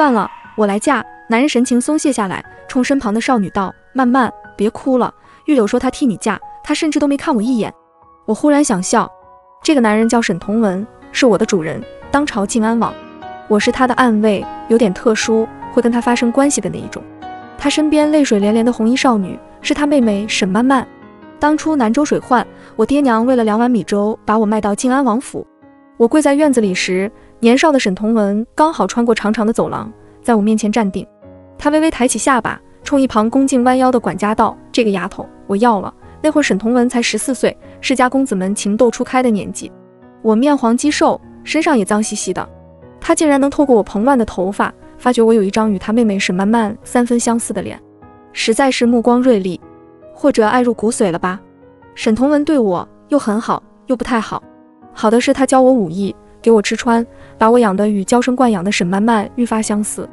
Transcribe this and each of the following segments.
算了，我来嫁。”男人神情松懈下来，冲身旁的少女道：“曼曼，别哭了。玉柳说他替你嫁，他甚至都没看我一眼。”我忽然想笑，这个男人叫沈同文，是我的主人，当朝靖安王。我是他的暗卫，有点特殊，会跟他发生关系的那一种。他身边泪水连连的红衣少女是他妹妹沈曼曼。当初南州水患，我爹娘为了2碗米粥把我卖到靖安王府。我跪在院子里时，年少的沈同文刚好穿过长长的走廊，在我面前站定。他微微抬起下巴，冲一旁恭敬弯腰的管家道：“这个丫头，我要了。”那会儿沈同文才14岁，是家公子们情窦初开的年纪。我面黄肌瘦，身上也脏兮兮的，他竟然能透过我蓬乱的头发，发觉我有一张与他妹妹沈曼曼3分相似的脸，实在是目光锐利，或者爱入骨髓了吧。沈同文对我又很好又不太好，好的是他教我武艺，给我吃穿，把我养得与娇生惯养的沈曼曼愈发相似；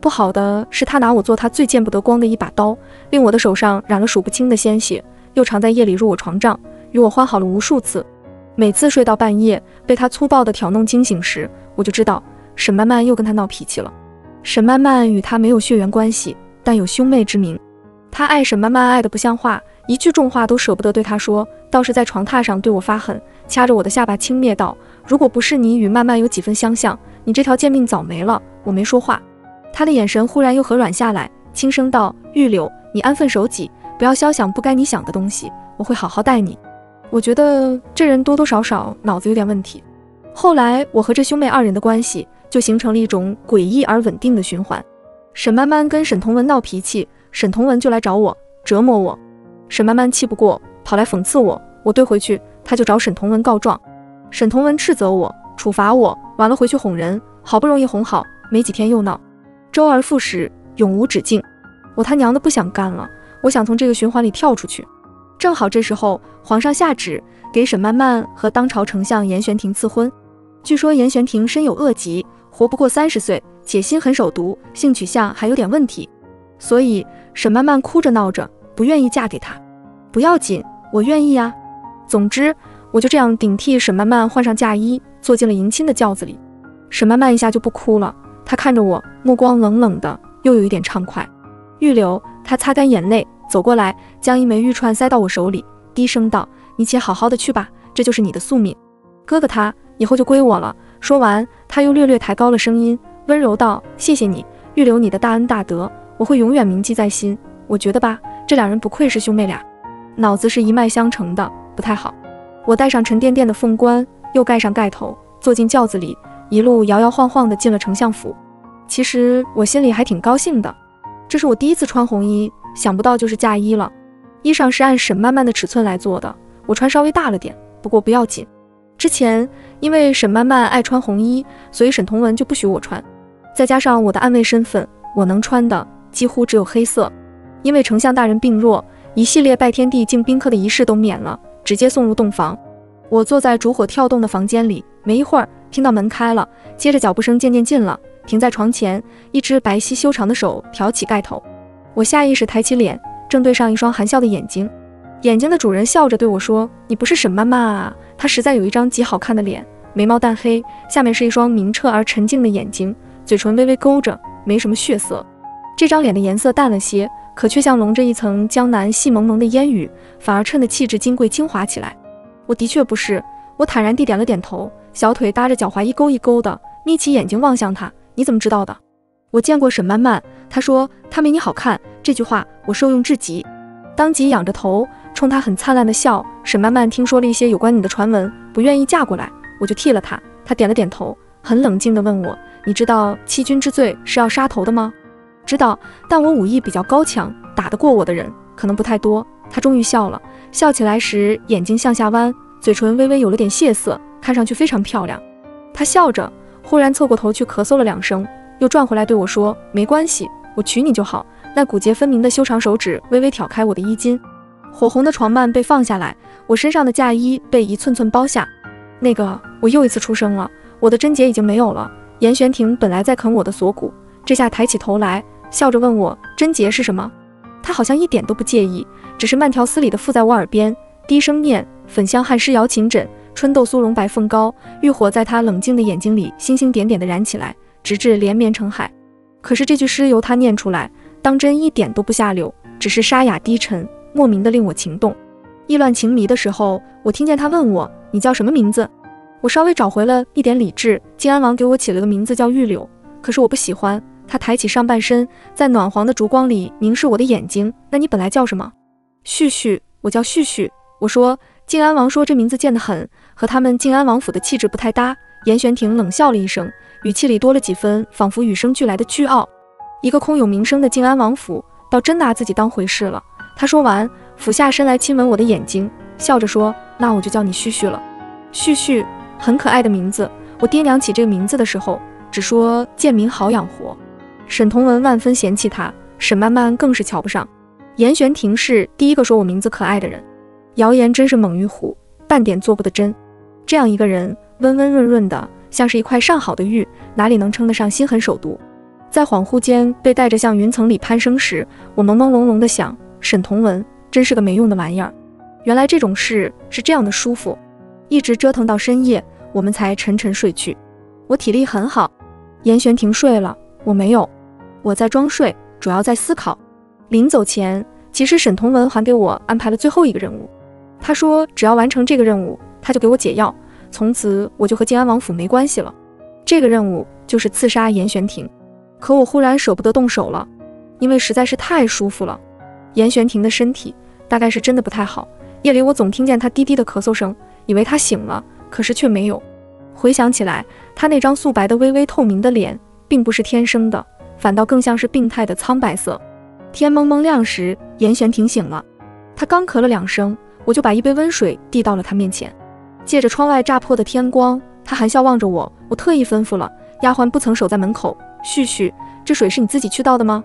不好的是他拿我做他最见不得光的一把刀，令我的手上染了数不清的鲜血，又常在夜里入我床帐，与我欢好了无数次。每次睡到半夜被他粗暴的挑弄惊醒时，我就知道沈曼曼又跟他闹脾气了。沈曼曼与他没有血缘关系，但有兄妹之名。他爱沈曼曼爱得不像话，一句重话都舍不得对他说，倒是在床榻上对我发狠，掐着我的下巴轻蔑道：“如果不是你与曼曼有几分相像，你这条贱命早没了。”我没说话，他的眼神忽然又和软下来，轻声道：“玉柳，你安分守己，不要肖想不该你想的东西，我会好好待你。”我觉得这人多多少少脑子有点问题。后来我和这兄妹二人的关系就形成了一种诡异而稳定的循环。沈曼曼跟沈同文闹脾气，沈同文就来找我，折磨我。沈曼曼气不过，跑来讽刺我，我对回去，他就找沈同文告状。沈同文斥责我，处罚我，完了回去哄人，好不容易哄好，没几天又闹，周而复始，永无止境。我他娘的不想干了，我想从这个循环里跳出去。正好这时候，皇上下旨给沈曼曼和当朝丞相严玄庭赐婚。据说严玄庭身有恶疾，活不过30岁，且心狠手毒，性取向还有点问题，所以沈曼曼哭着闹着不愿意嫁给他。不要紧，我愿意啊。总之我就这样顶替沈曼曼换上嫁衣，坐进了迎亲的轿子里。沈曼曼一下就不哭了，她看着我，目光冷冷的，又有一点畅快。玉柳，她擦干眼泪，走过来，将一枚玉串塞到我手里，低声道：“你且好好的去吧，这就是你的宿命。哥哥他以后就归我了。”说完，他又略略抬高了声音，温柔道：“谢谢你，玉柳，你的大恩大德，我会永远铭记在心。我觉得吧，这两人不愧是兄妹俩，脑子是一脉相承的，不太好。”我戴上沉甸甸的凤冠，又盖上盖头，坐进轿子里，一路摇摇晃晃的进了丞相府。其实我心里还挺高兴的，这是我第一次穿红衣，想不到就是嫁衣了。衣裳是按沈曼曼的尺寸来做的，我穿稍微大了点，不过不要紧。之前因为沈曼曼爱穿红衣，所以沈同文就不许我穿，再加上我的暗卫身份，我能穿的几乎只有黑色。因为丞相大人病弱，一系列拜天地敬宾客的仪式都免了，直接送入洞房。我坐在烛火跳动的房间里，没一会儿听到门开了，接着脚步声渐渐近了，停在床前，一只白皙修长的手挑起盖头。我下意识抬起脸，正对上一双含笑的眼睛。眼睛的主人笑着对我说：“你不是沈曼曼啊。”她实在有一张极好看的脸，眉毛淡黑，下面是一双明澈而沉静的眼睛，嘴唇微微勾着，没什么血色。这张脸的颜色淡了些，可却像笼着一层江南细蒙蒙的烟雨，反而衬得气质金贵精华起来。我的确不是，我坦然地点了点头，小腿搭着脚踝一勾一勾的，眯起眼睛望向他：“你怎么知道的？”“我见过沈曼曼，她说她没你好看。”这句话我受用至极，当即仰着头冲他很灿烂的笑。沈曼曼听说了一些有关你的传闻，不愿意嫁过来，我就替了她。她点了点头，很冷静地问我：“你知道欺君之罪是要杀头的吗？”“知道，但我武艺比较高强，打得过我的人可能不太多。”她终于笑了，笑起来时眼睛向下弯，嘴唇微微有了点血色，看上去非常漂亮。她笑着忽然侧过头去咳嗽了2声，又转回来对我说：“没关系，我娶你就好。”那骨节分明的修长手指微微挑开我的衣襟，火红的床幔被放下来，我身上的嫁衣被一寸寸剥下。那个，我又一次出声了，我的贞洁已经没有了。严玄庭本来在啃我的锁骨，这下抬起头来，笑着问我：“贞洁是什么？”他好像一点都不介意，只是慢条斯理地附在我耳边，低声念：“粉香汉诗瑶琴枕，春豆酥笼白凤糕。”欲火在他冷静的眼睛里星星点点地燃起来，直至连绵成海。可是这句诗由他念出来，当真一点都不下流，只是沙哑低沉，莫名的令我情动。意乱情迷的时候，我听见他问我：“你叫什么名字？”我稍微找回了一点理智，晋安王给我起了个名字叫玉柳，可是我不喜欢。他抬起上半身，在暖黄的烛光里凝视我的眼睛。那你本来叫什么？絮絮，我叫絮絮。我说。晋安王说这名字贱得很，和他们晋安王府的气质不太搭。严玄庭冷笑了一声，语气里多了几分仿佛与生俱来的倨傲。一个空有名声的晋安王府，倒真拿自己当回事了。他说完，俯下身来亲吻我的眼睛，笑着说：“那我就叫你絮絮了。”絮絮，很可爱的名字。我掂量起这个名字的时候，只说贱名好养活。沈同文万分嫌弃他，沈曼曼更是瞧不上。严玄庭是第一个说我名字可爱的人。谣言真是猛于虎，半点做不得真。这样一个人，温温润润的，像是一块上好的玉，哪里能称得上心狠手毒？在恍惚间被带着向云层里攀升时，我朦朦胧胧地想，沈同文真是个没用的玩意儿。原来这种事是这样的舒服。一直折腾到深夜，我们才沉沉睡去。我体力很好，严玄庭睡了，我没有。我在装睡，主要在思考。临走前，其实沈同文还给我安排了最后一个任务。他说，只要完成这个任务，他就给我解药，从此我就和晋安王府没关系了。这个任务就是刺杀严玄庭，可我忽然舍不得动手了，因为实在是太舒服了。严玄庭的身体大概是真的不太好，夜里我总听见他低低的咳嗽声，以为他醒了，可是却没有。回想起来，他那张素白的微微透明的脸，并不是天生的，反倒更像是病态的苍白色。天蒙蒙亮时，严玄庭醒了，他刚咳了两声，我就把一杯温水递到了他面前。借着窗外乍破的天光，他含笑望着我。我特意吩咐了丫鬟不曾守在门口。絮絮，这水是你自己去倒的吗？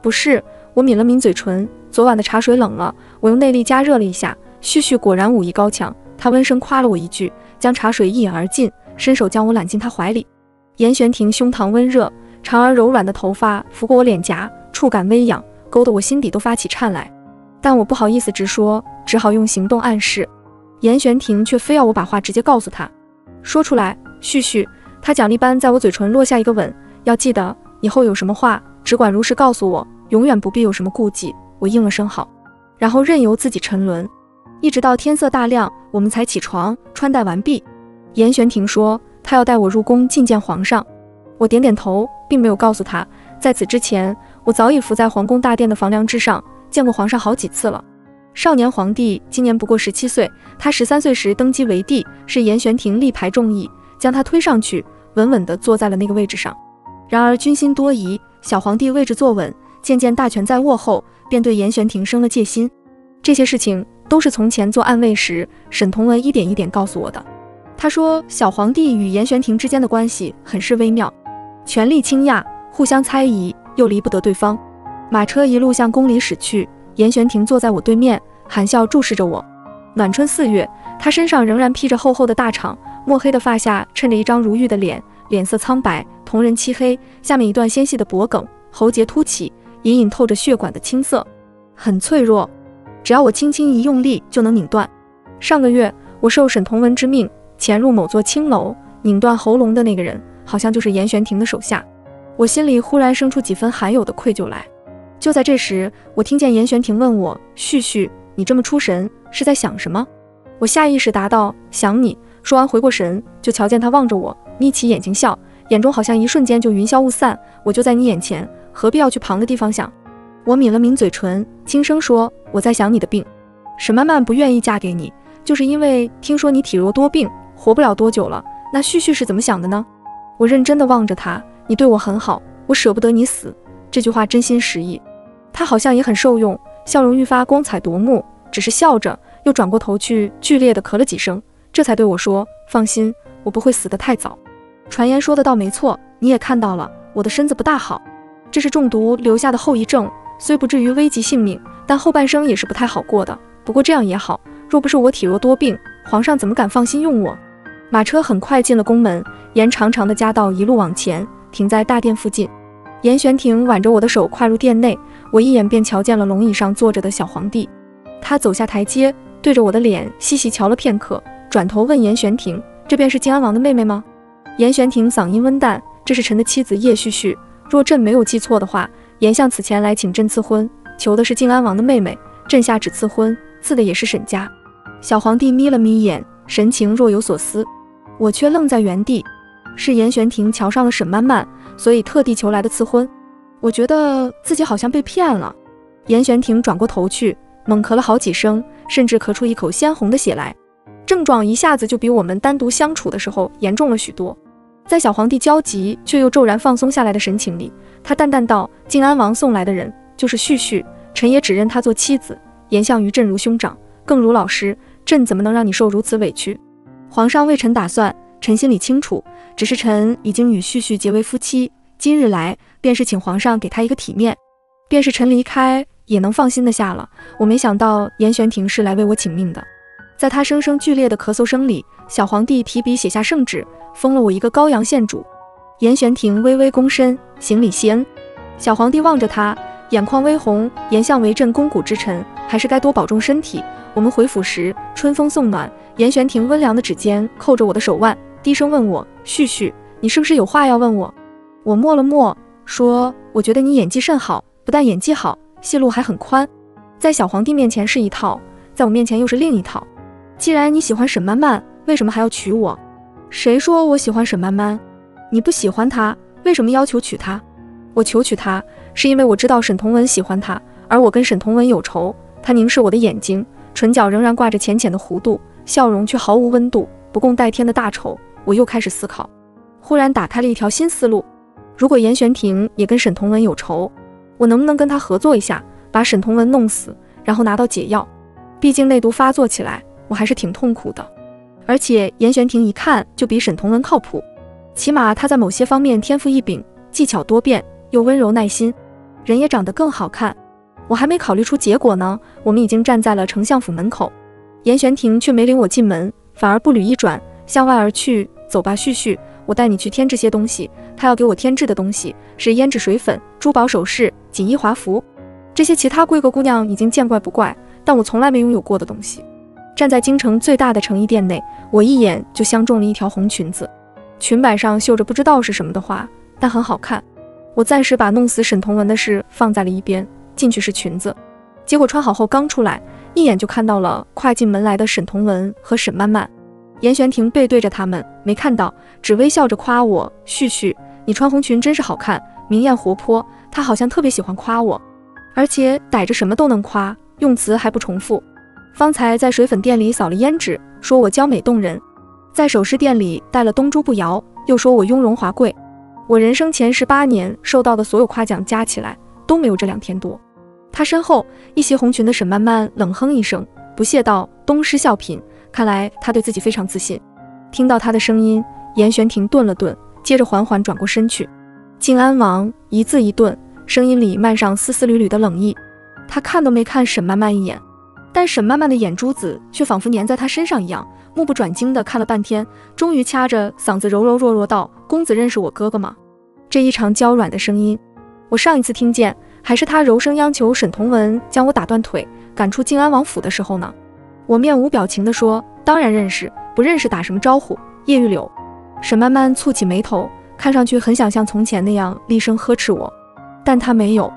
不是。我抿了抿嘴唇，昨晚的茶水冷了，我用内力加热了一下。絮絮果然武艺高强，他温声夸了我一句，将茶水一饮而尽，伸手将我揽进他怀里。严玄庭胸膛温热，长而柔软的头发拂过我脸颊，触感微痒，勾得我心底都发起颤来，但我不好意思直说，只好用行动暗示。严玄庭却非要我把话直接告诉他，说出来。絮絮，他奖励般在我嘴唇落下一个吻，要记得以后有什么话只管如实告诉我，永远不必有什么顾忌。我应了声好，然后任由自己沉沦，一直到天色大亮，我们才起床穿戴完毕。严玄庭说他要带我入宫觐见皇上，我点点头，并没有告诉他，在此之前我早已伏在皇宫大殿的房梁之上，见过皇上好几次了。少年皇帝今年不过17岁，他13岁时登基为帝，是严玄庭力排众议，将他推上去，稳稳地坐在了那个位置上。然而君心多疑，小皇帝位置坐稳，渐渐大权在握后，便对严玄庭生了戒心。这些事情都是从前做暗卫时，沈同文一点一点告诉我的。他说，小皇帝与严玄庭之间的关系很是微妙，权力倾轧，互相猜疑，又离不得对方。马车一路向宫里驶去，严玄庭坐在我对面，含笑注视着我。暖春4月，他身上仍然披着厚厚的大氅，墨黑的发下衬着一张如玉的脸，脸色苍白，瞳仁漆黑，下面一段纤细的脖梗，喉结凸起，隐隐透着血管的青色，很脆弱，只要我轻轻一用力就能拧断。上个月我受沈同文之命潜入某座青楼，拧断喉咙的那个人好像就是严玄庭的手下，我心里忽然生出几分罕有的愧疚来。就在这时，我听见严玄庭问我：“絮絮，你这么出神，是在想什么？”我下意识答道：“想你。”说完回过神，就瞧见他望着我，眯起眼睛笑，眼中好像一瞬间就云消雾散。我就在你眼前，何必要去旁的地方想？我抿了抿嘴唇，轻声说：“我在想你的病。沈曼曼不愿意嫁给你，就是因为听说你体弱多病，活不了多久了。那絮絮是怎么想的呢？”我认真地望着他：“你对我很好，我舍不得你死。”这句话真心实意。他好像也很受用，笑容愈发光彩夺目，只是笑着又转过头去剧烈的咳了几声，这才对我说：“放心，我不会死得太早。传言说的倒没错，你也看到了，我的身子不大好，这是中毒留下的后遗症，虽不至于危及性命，但后半生也是不太好过的。不过这样也好，若不是我体弱多病，皇上怎么敢放心用我？”马车很快进了宫门，沿长长的家道一路往前，停在大殿附近。严玄庭挽着我的手跨入殿内，我一眼便瞧见了龙椅上坐着的小皇帝。他走下台阶，对着我的脸细细瞧了片刻，转头问严玄庭：“这便是晋安王的妹妹吗？”严玄庭嗓音温淡：“这是臣的妻子叶絮絮，若朕没有记错的话，严相此前来请朕赐婚，求的是靖安王的妹妹，朕下旨赐婚，赐的也是沈家。”小皇帝眯了眯眼，神情若有所思。我却愣在原地，是严玄庭瞧上了沈曼曼，所以特地求来的赐婚。我觉得自己好像被骗了。严玄庭转过头去，猛咳了好几声，甚至咳出一口鲜红的血来，症状一下子就比我们单独相处的时候严重了许多。在小皇帝焦急却又骤然放松下来的神情里，他淡淡道：“靖安王送来的人就是旭旭，臣也只认他做妻子。严相于朕如兄长，更如老师，朕怎么能让你受如此委屈？皇上为臣打算，臣心里清楚，只是臣已经与旭旭结为夫妻，今日来便是请皇上给他一个体面，便是臣离开也能放心的下了。我没想到严玄庭是来为我请命的。”在他声声剧烈的咳嗽声里，小皇帝提笔写下圣旨，封了我一个高阳县主。严玄庭微微躬身行礼谢恩。小皇帝望着他，眼眶微红。严相为朕肱骨之臣，还是该多保重身体。我们回府时，春风送暖，严玄庭温凉的指尖扣着我的手腕，低声问我：“旭旭，你是不是有话要问我？”我默了默，说：“我觉得你演技甚好，不但演技好，戏路还很宽。在小皇帝面前是一套，在我面前又是另一套。既然你喜欢沈曼曼，为什么还要娶我？”“谁说我喜欢沈曼曼？你不喜欢她，为什么要求娶她？”“我求娶她，是因为我知道沈同文喜欢她，而我跟沈同文有仇。”他凝视我的眼睛，唇角仍然挂着浅浅的弧度，笑容却毫无温度，不共戴天的大仇。我又开始思考，忽然打开了一条新思路。如果严玄庭也跟沈同文有仇，我能不能跟他合作一下，把沈同文弄死，然后拿到解药？毕竟内毒发作起来，我还是挺痛苦的。而且严玄庭一看就比沈同文靠谱，起码他在某些方面天赋异禀，技巧多变，又温柔耐心，人也长得更好看。我还没考虑出结果呢，我们已经站在了丞相府门口。严玄庭却没领我进门，反而步履一转，向外而去。“走吧，旭旭，我带你去添这些东西。”他要给我添置的东西是胭脂、水粉、珠宝首饰、锦衣华服，这些其他贵客姑娘已经见怪不怪，但我从来没拥有过的东西。站在京城最大的成衣店内，我一眼就相中了一条红裙子，裙摆上绣着不知道是什么的花，但很好看。我暂时把弄死沈同文的事放在了一边，进去是裙子。结果穿好后刚出来，一眼就看到了跨进门来的沈同文和沈曼曼。严玄庭背对着他们，没看到，只微笑着夸我：“旭旭，你穿红裙真是好看，明艳活泼。”他好像特别喜欢夸我，而且逮着什么都能夸，用词还不重复。方才在水粉店里扫了胭脂，说我娇美动人；在首饰店里戴了东珠不摇，又说我雍容华贵。我人生前18年受到的所有夸奖加起来都没有这2天多。他身后一袭红裙的沈曼曼冷哼一声，不屑道：“东施效颦。”看来他对自己非常自信。听到他的声音，严玄庭顿了顿，接着缓缓转过身去。“靖安王”一字一顿，声音里漫上丝丝缕缕的冷意。他看都没看沈曼曼一眼，但沈曼曼的眼珠子却仿佛粘在他身上一样，目不转睛地看了半天，终于掐着嗓子柔柔弱弱道：“公子认识我哥哥吗？”这异常娇软的声音，我上一次听见还是他柔声央求沈同文将我打断腿，赶出靖安王府的时候呢。我面无表情地说：“当然认识，不认识打什么招呼？”叶玉柳。沈曼曼蹙起眉头，看上去很想像从前那样厉声呵斥我，但她没有，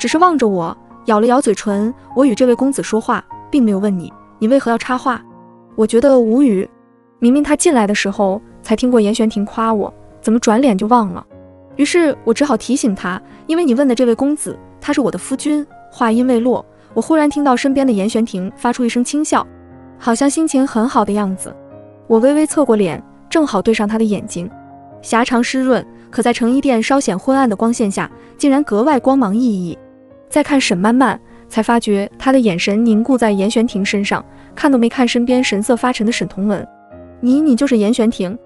只是望着我，咬了咬嘴唇。“我与这位公子说话，并没有问你，你为何要插话？”我觉得无语，明明他进来的时候才听过严玄庭夸我，怎么转脸就忘了？于是我只好提醒他：“因为你问的这位公子，他是我的夫君。”话音未落，我忽然听到身边的严玄庭发出一声轻笑，好像心情很好的样子。我微微侧过脸，正好对上他的眼睛，狭长湿润，可在成衣店稍显昏暗的光线下，竟然格外光芒熠熠。再看沈曼曼，才发觉她的眼神凝固在严玄庭身上，看都没看身边神色发沉的沈同文。“你就是严玄庭？”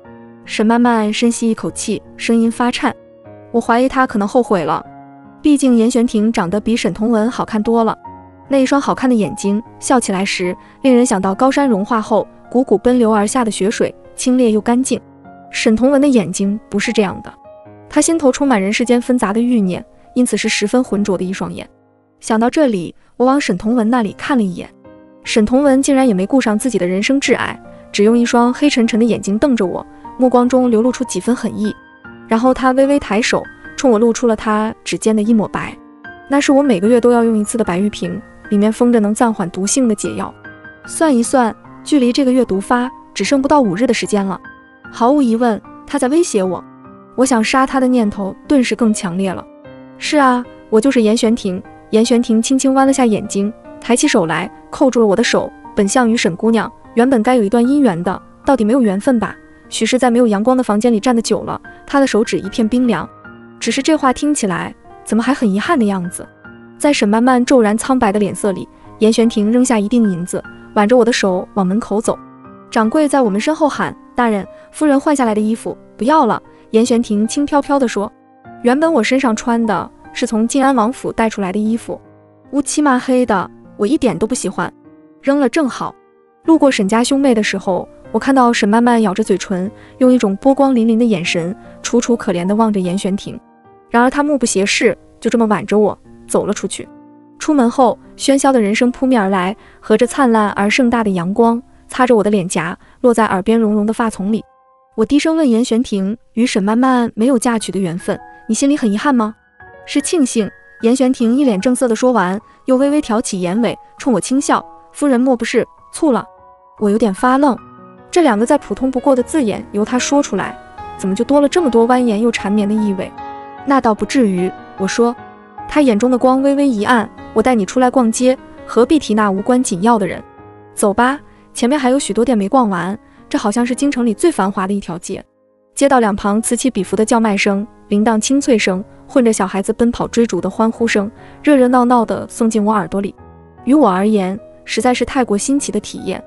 沈曼曼深吸一口气，声音发颤。我怀疑她可能后悔了，毕竟严玄庭长得比沈同文好看多了，那一双好看的眼睛笑起来时，令人想到高山融化后汩汩奔流而下的雪水，清冽又干净。沈同文的眼睛不是这样的，他心头充满人世间纷杂的欲念，因此是十分浑浊的一双眼。想到这里，我往沈同文那里看了一眼，沈同文竟然也没顾上自己的人生挚爱，只用一双黑沉沉的眼睛瞪着我，目光中流露出几分狠意。然后他微微抬手，冲我露出了他指尖的一抹白，那是我每个月都要用一次的白玉瓶，里面封着能暂缓毒性的解药。算一算，距离这个月毒发只剩不到5日的时间了。毫无疑问，他在威胁我。我想杀他的念头顿时更强烈了。是啊，我就是严玄庭。严玄庭轻轻弯了下眼睛，抬起手来扣住了我的手。本相与沈姑娘原本该有一段姻缘的，到底没有缘分吧？许是在没有阳光的房间里站得久了，他的手指一片冰凉。只是这话听起来怎么还很遗憾的样子？在沈漫漫骤然苍白的脸色里，严玄庭扔下一锭银子，挽着我的手往门口走。掌柜在我们身后喊：“大人，夫人换下来的衣服不要了。”严玄庭轻飘飘地说：“原本我身上穿的是从晋安王府带出来的衣服，乌漆嘛黑的，我一点都不喜欢，扔了正好。”路过沈家兄妹的时候，我看到沈漫漫咬着嘴唇，用一种波光粼粼的眼神，楚楚可怜地望着严玄庭。然而他目不斜视，就这么挽着我走了出去。出门后，喧嚣的人声扑面而来，和着灿烂而盛大的阳光，擦着我的脸颊，落在耳边绒绒的发丛里。我低声问严玄庭：“与沈漫漫没有嫁娶的缘分，你心里很遗憾吗？”是庆幸。严玄庭一脸正色地说完，又微微挑起眼尾，冲我轻笑：“夫人莫不是醋了？”我有点发愣，这两个再普通不过的字眼由他说出来，怎么就多了这么多蜿蜒又缠绵的意味？“那倒不至于。”我说。他眼中的光微微一暗：“我带你出来逛街，何必提那无关紧要的人？走吧，前面还有许多店没逛完。”这好像是京城里最繁华的一条街，街道两旁此起彼伏的叫卖声、铃铛清脆声，混着小孩子奔跑追逐的欢呼声，热热闹闹地送进我耳朵里。于我而言，实在是太过新奇的体验，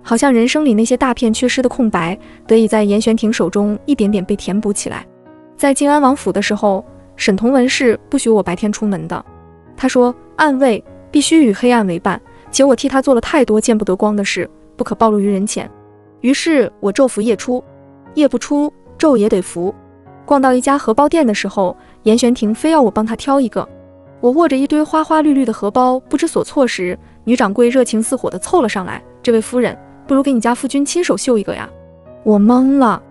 好像人生里那些大片缺失的空白，得以在严玄庭手中一点点被填补起来。在晋安王府的时候，沈同文是不许我白天出门的，他说暗卫必须与黑暗为伴，且我替他做了太多见不得光的事，不可暴露于人前。于是我昼伏夜出，夜不出昼也得伏。逛到一家荷包店的时候，严玄庭非要我帮他挑一个。我握着一堆花花绿绿的荷包不知所措时，女掌柜热情似火地凑了上来：“这位夫人，不如给你家夫君亲手绣一个呀。”我懵了，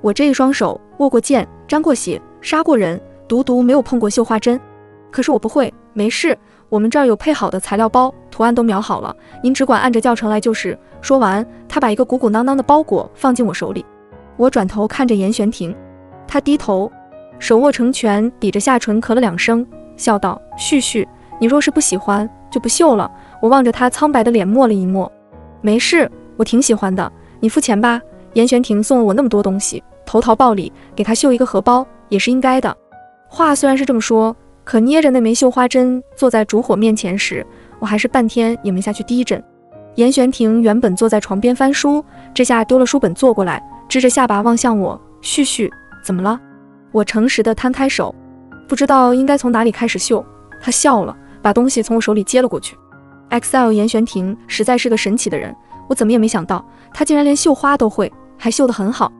我这一双手握过剑，沾过血，杀过人，独独没有碰过绣花针。可是我不会。“没事，我们这儿有配好的材料包，图案都描好了，您只管按着教程来就是。”说完，他把一个鼓鼓囊囊的包裹放进我手里。我转头看着严玄庭，他低头，手握成拳，抵着下唇咳了两声，笑道：“絮絮，你若是不喜欢，就不绣了。”我望着他苍白的脸默了一默。“没事，我挺喜欢的，你付钱吧。”严玄庭送了我那么多东西，投桃报李，给他绣一个荷包也是应该的。话虽然是这么说，可捏着那枚绣花针坐在烛火面前时，我还是半天也没下去滴针。严玄庭原本坐在床边翻书，这下丢了书本坐过来，支着下巴望向我：“絮絮，怎么了？”我诚实地摊开手，不知道应该从哪里开始绣。他笑了，把东西从我手里接了过去。XL 严玄庭实在是个神奇的人，我怎么也没想到他竟然连绣花都会，还绣得很好。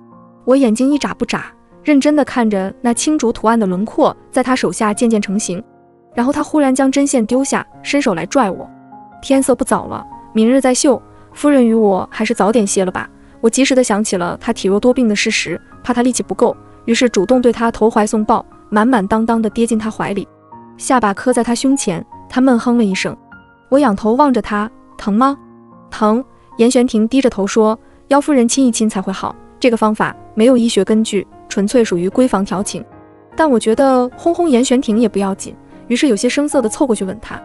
我眼睛一眨不眨，认真地看着那青竹图案的轮廓在他手下渐渐成型，然后他忽然将针线丢下，伸手来拽我。“天色不早了，明日再绣，夫人与我还是早点歇了吧。”我及时地想起了他体弱多病的事实，怕他力气不够，于是主动对他投怀送抱，满满当当地跌进他怀里，下巴磕在他胸前。他闷哼了一声，我仰头望着他：“疼吗？”“疼。”严玄庭低着头说：“要夫人亲一亲才会好，这个方法没有医学根据，纯粹属于闺房调情。”但我觉得轰轰严玄庭也不要紧，于是有些生涩地凑过去吻他。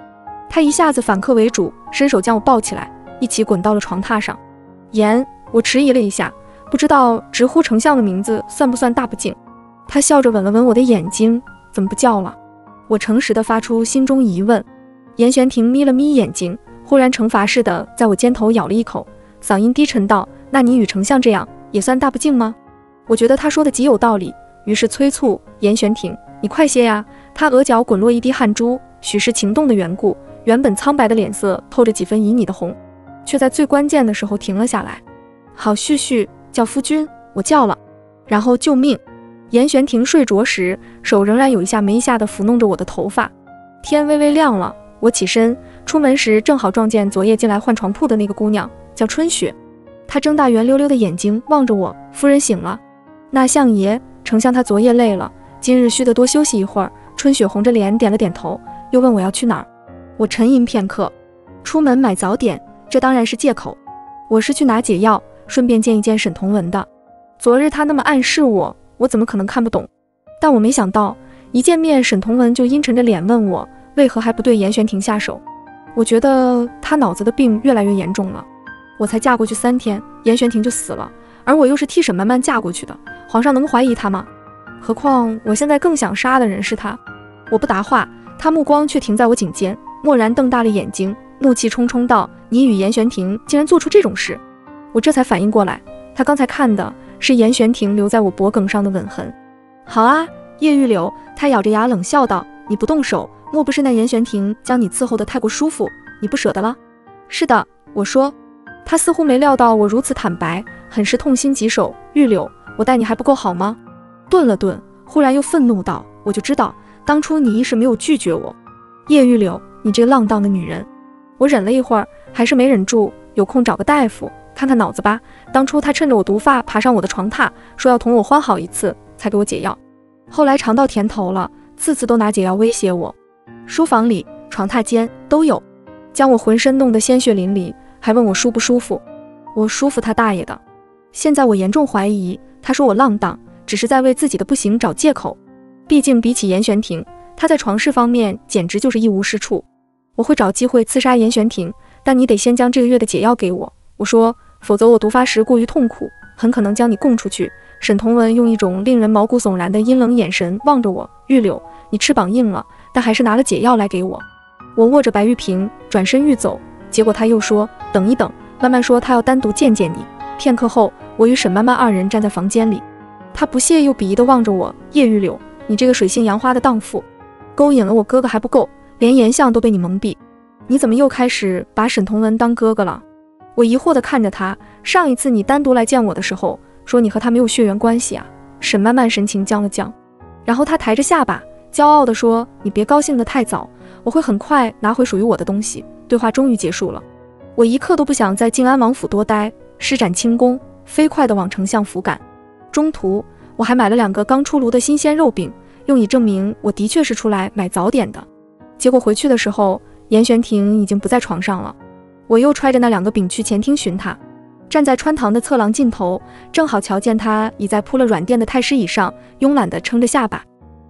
他一下子反客为主，伸手将我抱起来，一起滚到了床榻上。严，我迟疑了一下，不知道直呼丞相的名字算不算大不敬。他笑着吻了吻我的眼睛：“怎么不叫了？”我诚实地发出心中疑问。严玄庭眯了眯眼睛，忽然惩罚似的在我肩头咬了一口，嗓音低沉道：“那你与丞相这样也算大不敬吗？”我觉得他说的极有道理，于是催促严玄庭：“你快些呀！”他额角滚落一滴汗珠，许是情动的缘故，原本苍白的脸色透着几分旖旎的红，却在最关键的时候停了下来。“好，絮絮，叫夫君。”我叫了，然后救命！严玄庭睡着时，手仍然有一下没一下地抚弄着我的头发。天微微亮了，我起身出门时，正好撞见昨夜进来换床铺的那个姑娘，叫春雪。她睁大圆溜溜的眼睛望着我：“夫人醒了。”那相爷，丞相他昨夜累了，今日须得多休息一会儿。春雪红着脸点了点头，又问我要去哪儿。我沉吟片刻，出门买早点，这当然是借口。我是去拿解药，顺便见一见沈同文的。昨日他那么暗示我，我怎么可能看不懂？但我没想到，一见面沈同文就阴沉着脸问我为何还不对严玄庭下手。我觉得他脑子的病越来越严重了。我才嫁过去3天，严玄庭就死了，而我又是替沈曼曼嫁过去的，皇上能怀疑他吗？何况我现在更想杀的人是他。我不答话，他目光却停在我颈间，蓦然瞪大了眼睛，怒气冲冲道：“你与严玄庭竟然做出这种事！”我这才反应过来，他刚才看的是严玄庭留在我脖颈上的吻痕。好啊，叶玉流！他咬着牙冷笑道：“你不动手，莫不是那严玄庭将你伺候得太过舒服，你不舍得了？”“是的。”我说。他似乎没料到我如此坦白，很是痛心疾首。玉柳，我待你还不够好吗？顿了顿，忽然又愤怒道：“我就知道，当初你一时没有拒绝我。”叶玉柳，你这个浪荡的女人！我忍了一会儿，还是没忍住，有空找个大夫看看脑子吧。当初他趁着我毒发爬上我的床榻，说要同我欢好一次，才给我解药。后来尝到甜头了，次次都拿解药威胁我，书房里、床榻间都有，将我浑身弄得鲜血淋漓。还问我舒不舒服，我舒服他大爷的！现在我严重怀疑，他说我浪荡，只是在为自己的不行找借口。毕竟比起严玄庭，他在床事方面简直就是一无是处。我会找机会刺杀严玄庭，但你得先将这个月的解药给我。我说，否则我毒发时过于痛苦，很可能将你供出去。沈同文用一种令人毛骨悚然的阴冷眼神望着我，玉柳，你翅膀硬了，但还是拿了解药来给我。我握着白玉瓶，转身欲走。结果他又说：“等一等。”慢慢说他要单独见见你。片刻后，我与沈曼曼2人站在房间里，他不屑又鄙夷地望着我：“叶玉柳，你这个水性杨花的荡妇，勾引了我哥哥还不够，连颜相都被你蒙蔽，你怎么又开始把沈同文当哥哥了？”我疑惑地看着他：“上一次你单独来见我的时候，说你和他没有血缘关系啊？”沈曼曼神情僵了僵，然后他抬着下巴，骄傲地说：“你别高兴得太早，我会很快拿回属于我的东西。”对话终于结束了，我一刻都不想在靖安王府多待，施展轻功，飞快地往丞相府赶。中途，我还买了2个刚出炉的新鲜肉饼，用以证明我的确是出来买早点的。结果回去的时候，严玄庭已经不在床上了。我又揣着那2个饼去前厅寻他，站在穿堂的侧廊尽头，正好瞧见他已在铺了软垫的太师椅上，慵懒地撑着下巴。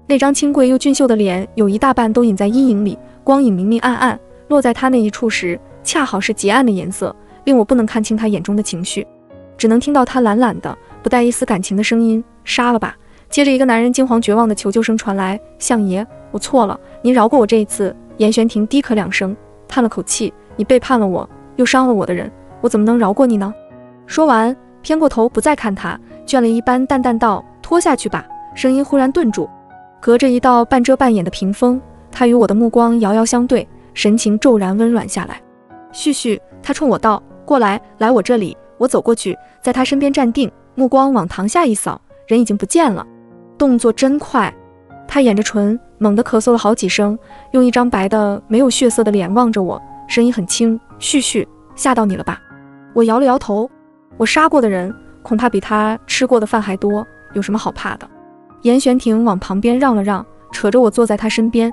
那张清贵又俊秀的脸，有一大半都隐在阴影里，光影明明暗暗。落在他那一处时，恰好是极暗的颜色，令我不能看清他眼中的情绪，只能听到他懒懒的、不带一丝感情的声音：“杀了吧！”接着一个男人惊惶绝望的求救声传来：“相爷，我错了，您饶过我这一次。”严玄庭低咳2声，叹了口气：“你背叛了我，又伤了我的人，我怎么能饶过你呢？”说完，偏过头不再看他，倦了一般淡淡道：“拖下去吧。”声音忽然顿住，隔着一道半遮半掩的屏风，他与我的目光遥遥相对。神情骤然温软下来，絮絮，他冲我道：“过来，来我这里。”我走过去，在他身边站定，目光往堂下一扫，人已经不见了。动作真快，他掩着唇，猛地咳嗽了好几声，用一张白的没有血色的脸望着我，声音很轻：“絮絮，吓到你了吧？”我摇了摇头，我杀过的人，恐怕比他吃过的饭还多，有什么好怕的？严玄庭往旁边让了让，扯着我坐在他身边。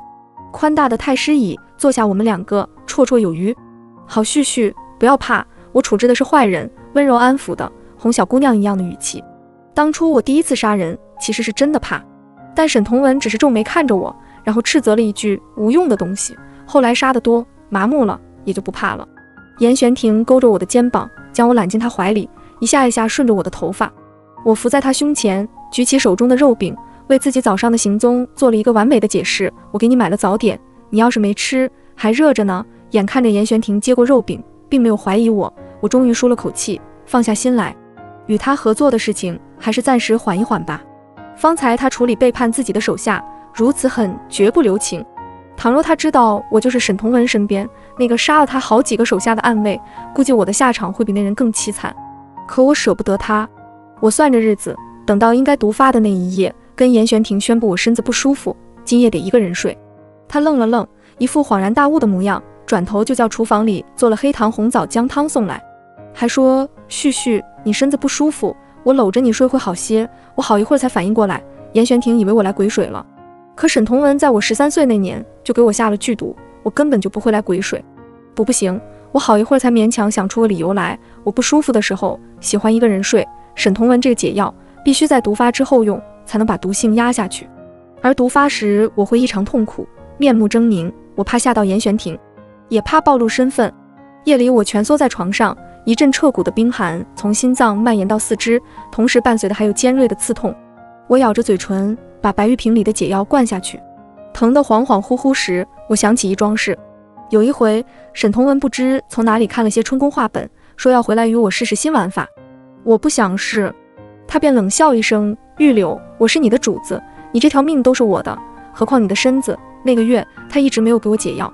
宽大的太师椅坐下，我们2个绰绰有余。“好，絮絮，不要怕，我处置的是坏人。”温柔安抚的，哄小姑娘一样的语气。当初我第一次杀人，其实是真的怕，但沈同文只是皱眉看着我，然后斥责了一句：“无用的东西。”后来杀得多，麻木了，也就不怕了。严玄庭勾着我的肩膀，将我揽进他怀里，一下一下顺着我的头发。我伏在他胸前，举起手中的肉饼，为自己早上的行踪做了一个完美的解释。“我给你买了早点，你要是没吃，还热着呢。”眼看着严玄庭接过肉饼，并没有怀疑我，我终于舒了口气，放下心来。与他合作的事情，还是暂时缓一缓吧。方才他处理背叛自己的手下，如此狠，绝不留情。倘若他知道我就是沈同文身边那个杀了他好几个手下的暗卫，估计我的下场会比那人更凄惨。可我舍不得他，我算着日子，等到应该毒发的那一夜，跟严玄庭宣布我身子不舒服，今夜得一个人睡。他愣了愣，一副恍然大悟的模样，转头就叫厨房里做了黑糖红枣姜汤送来，还说：“絮絮，你身子不舒服，我搂着你睡会好些。”我好一会儿才反应过来，严玄庭以为我来鬼水了，可沈同文在我13岁那年就给我下了剧毒，我根本就不会来鬼水。补不行，我好一会儿才勉强想出个理由来。我不舒服的时候喜欢一个人睡，沈同文这个解药必须在毒发之后用，才能把毒性压下去。而毒发时我会异常痛苦，面目狰狞，我怕吓到严玄庭，也怕暴露身份。夜里我蜷缩在床上，一阵彻骨的冰寒从心脏蔓延到四肢，同时伴随的还有尖锐的刺痛。我咬着嘴唇，把白玉瓶里的解药灌下去，疼得恍恍惚惚时，我想起一桩事。有一回，沈同文不知从哪里看了些春宫画本，说要回来与我试试新玩法。我不想试，他便冷笑一声：“玉柳，我是你的主子，你这条命都是我的，何况你的身子。”那个月，他一直没有给我解药，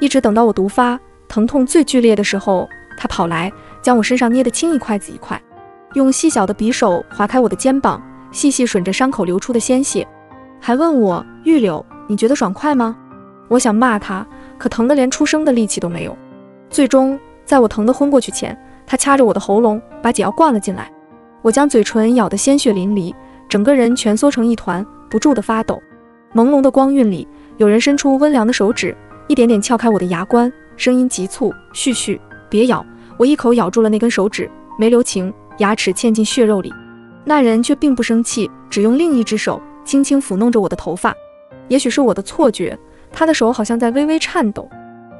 一直等到我毒发，疼痛最剧烈的时候，他跑来将我身上捏得青一块紫一块，用细小的匕首划开我的肩膀，细细吮着伤口流出的鲜血，还问我：“玉柳，你觉得爽快吗？”我想骂他，可疼得连出声的力气都没有。最终，在我疼得昏过去前，他掐着我的喉咙，把解药灌了进来。我将嘴唇咬得鲜血淋漓，整个人蜷缩成一团，不住地发抖。朦胧的光晕里，有人伸出温凉的手指，一点点撬开我的牙关，声音急促：“絮絮，别咬！”我一口咬住了那根手指，没留情，牙齿嵌进血肉里。那人却并不生气，只用另一只手轻轻抚弄着我的头发。也许是我的错觉，他的手好像在微微颤抖。